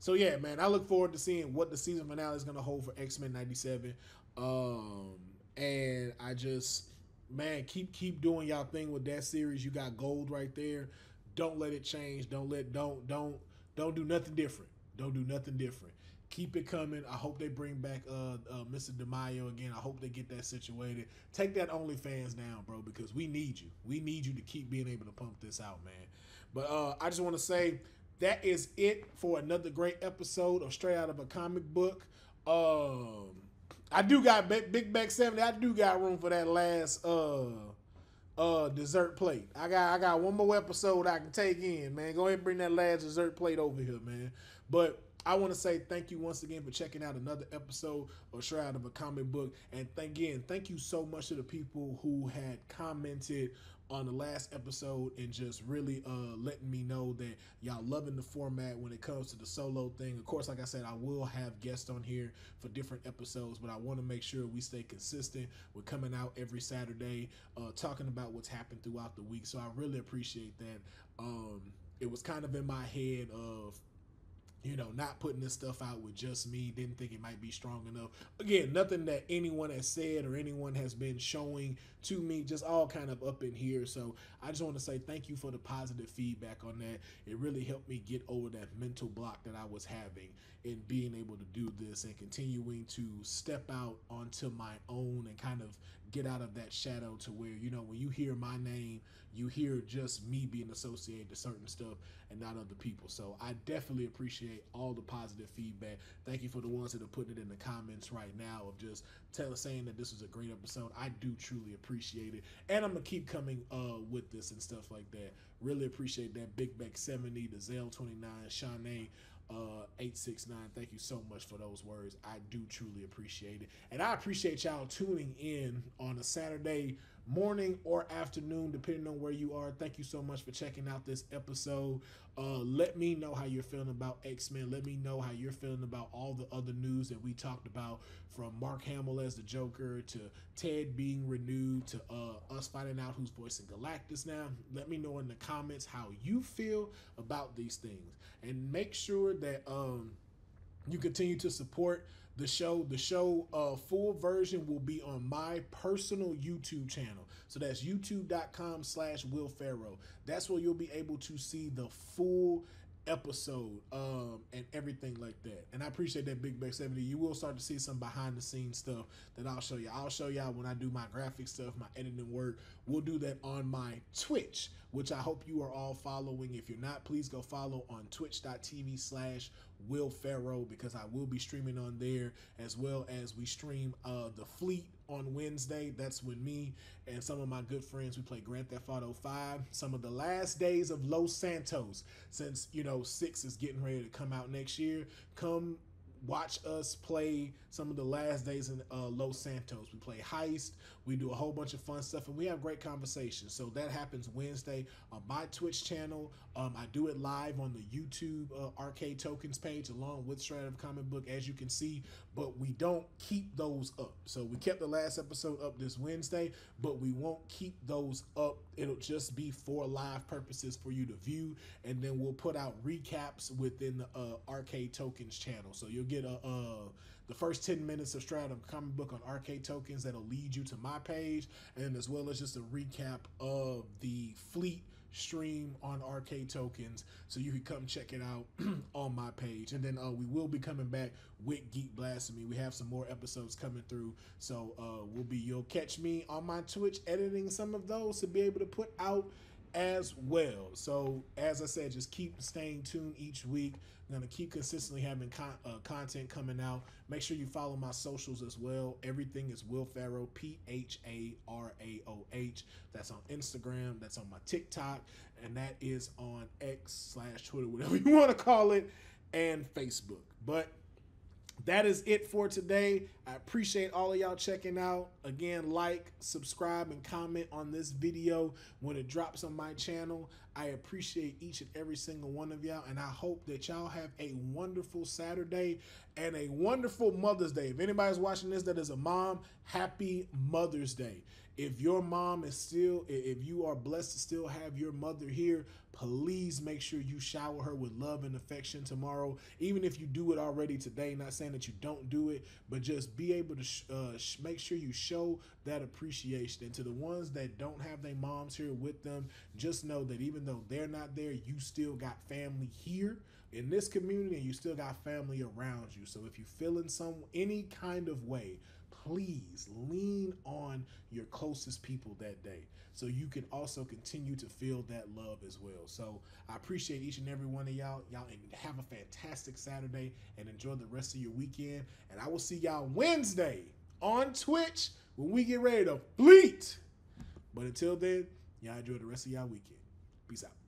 So yeah, man, I look forward to seeing what the season finale is going to hold for X-Men ninety-seven. Um, and I just, man, keep keep doing y'all thing with that series. You got gold right there. Don't let it change. Don't let don't don't don't do nothing different. Don't do nothing different. Keep it coming. I hope they bring back uh, uh, Mister DeMaio again. I hope they get that situated. Take that OnlyFans down, bro, because we need you. We need you to keep being able to pump this out, man. But uh, I just want to say that is it for another great episode of Straight Out of a Comic Book. Um, I do got Big Mac seventy. I do got room for that last uh, uh, dessert plate. I got I got one more episode I can take in, man. Go ahead and bring that last dessert plate over here, man. But I want to say thank you once again for checking out another episode of Straight Out of a Comic Book. And again, thank you so much to the people who had commented on the last episode and just really uh, letting me know that y'all loving the format when it comes to the solo thing. Of course, like I said, I will have guests on here for different episodes, but I want to make sure we stay consistent. We're coming out every Saturday uh, talking about what's happened throughout the week. So I really appreciate that. Um, it was kind of in my head of, you know, not putting this stuff out with just me. Didn't think it might be strong enough. Again, nothing that anyone has said or anyone has been showing to me, just all kind of up in here. So I just want to say thank you for the positive feedback on that. It really helped me get over that mental block that I was having in being able to do this and continuing to step out onto my own and kind of get out of that shadow to where, you know, when you hear my name, you hear just me being associated to certain stuff and not other people. So I definitely appreciate all the positive feedback. Thank you for the ones that are putting it in the comments right now of just telling, saying that this was a great episode. I do truly appreciate it, and I'm gonna keep coming uh with this and stuff like that. Really appreciate that. Big Beck seventy, the Zell twenty-nine, Shanae uh eight six nine, thank you so much for those words. I do truly appreciate it, and I appreciate y'all tuning in on a Saturday morning or afternoon, depending on where you are. Thank you so much for checking out this episode. Uh let me know how you're feeling about X-Men. Let me know how you're feeling about all the other news that we talked about, from Mark Hamill as the Joker to Ted being renewed to uh us finding out who's voicing Galactus now. Let me know in the comments how you feel about these things, and make sure that um you continue to support the show. The show uh, full version will be on my personal YouTube channel. So that's youtube dot com slash Will Ferrell. That's where you'll be able to see the full episode um, and everything like that. And I appreciate that, Big Beck seventy. You will start to see some behind the scenes stuff that I'll show you. I'll show y'all when I do my graphic stuff, my editing work. We'll do that on my Twitch, which I hope you are all following. If you're not, please go follow on twitch.tv slash Will Ferrell, because I will be streaming on there, as well as we stream uh, The Fleet on Wednesday. That's when me and some of my good friends, we play Grand Theft Auto five, some of the last days of Los Santos, since, you know, six is getting ready to come out next year. Come watch us play some of the last days in uh, Los Santos. We play Heist, we do a whole bunch of fun stuff, and we have great conversations. So that happens Wednesday on my Twitch channel. Um, I do it live on the YouTube uh, Arcade Tokens page along with Shred of Comic Book, as you can see, but we don't keep those up. So we kept the last episode up this Wednesday, but we won't keep those up. It'll just be for live purposes for you to view, and then we'll put out recaps within the uh, Arcade Tokens channel. So you'll get a, uh, the first ten minutes of Stratum Comic Book on Arcade Tokens. That'll lead you to my page, and as well as just a recap of the Fleet stream on Arcade Tokens, so you can come check it out on my page. And then uh, we will be coming back with Geek Blasphemy. We have some more episodes coming through, so uh, we'll be you'll catch me on my Twitch editing some of those to be able to put out as well. So as I said, just keep staying tuned each week. I'm gonna keep consistently having con uh, content coming out. Make sure you follow my socials as well. Everything is Will Farrow, P H A R A O H. That's on Instagram, that's on my TikTok, and that is on X slash Twitter, whatever you want to call it, and Facebook. But that is it for today. I appreciate all of y'all checking out. Again, like, subscribe, and comment on this video when it drops on my channel. I appreciate each and every single one of y'all, and I hope that y'all have a wonderful Saturday and a wonderful Mother's Day. If anybody's watching this that is a mom, happy Mother's Day. If your mom is still, if you are blessed to still have your mother here, please make sure you shower her with love and affection tomorrow. Even if you do it already today, not saying that you don't do it, but just be able to sh uh, sh make sure you show that appreciation. And to the ones that don't have their moms here with them, just know that even though they're not there, you still got family here in this community, and you still got family around you. So if you feel in some, any kind of way, please lean on your closest people that day, so you can also continue to feel that love as well. So I appreciate each and every one of y'all. Y'all have a fantastic Saturday and enjoy the rest of your weekend. And I will see y'all Wednesday on Twitch when we get ready to fleet. But until then, y'all enjoy the rest of y'all weekend. Peace out.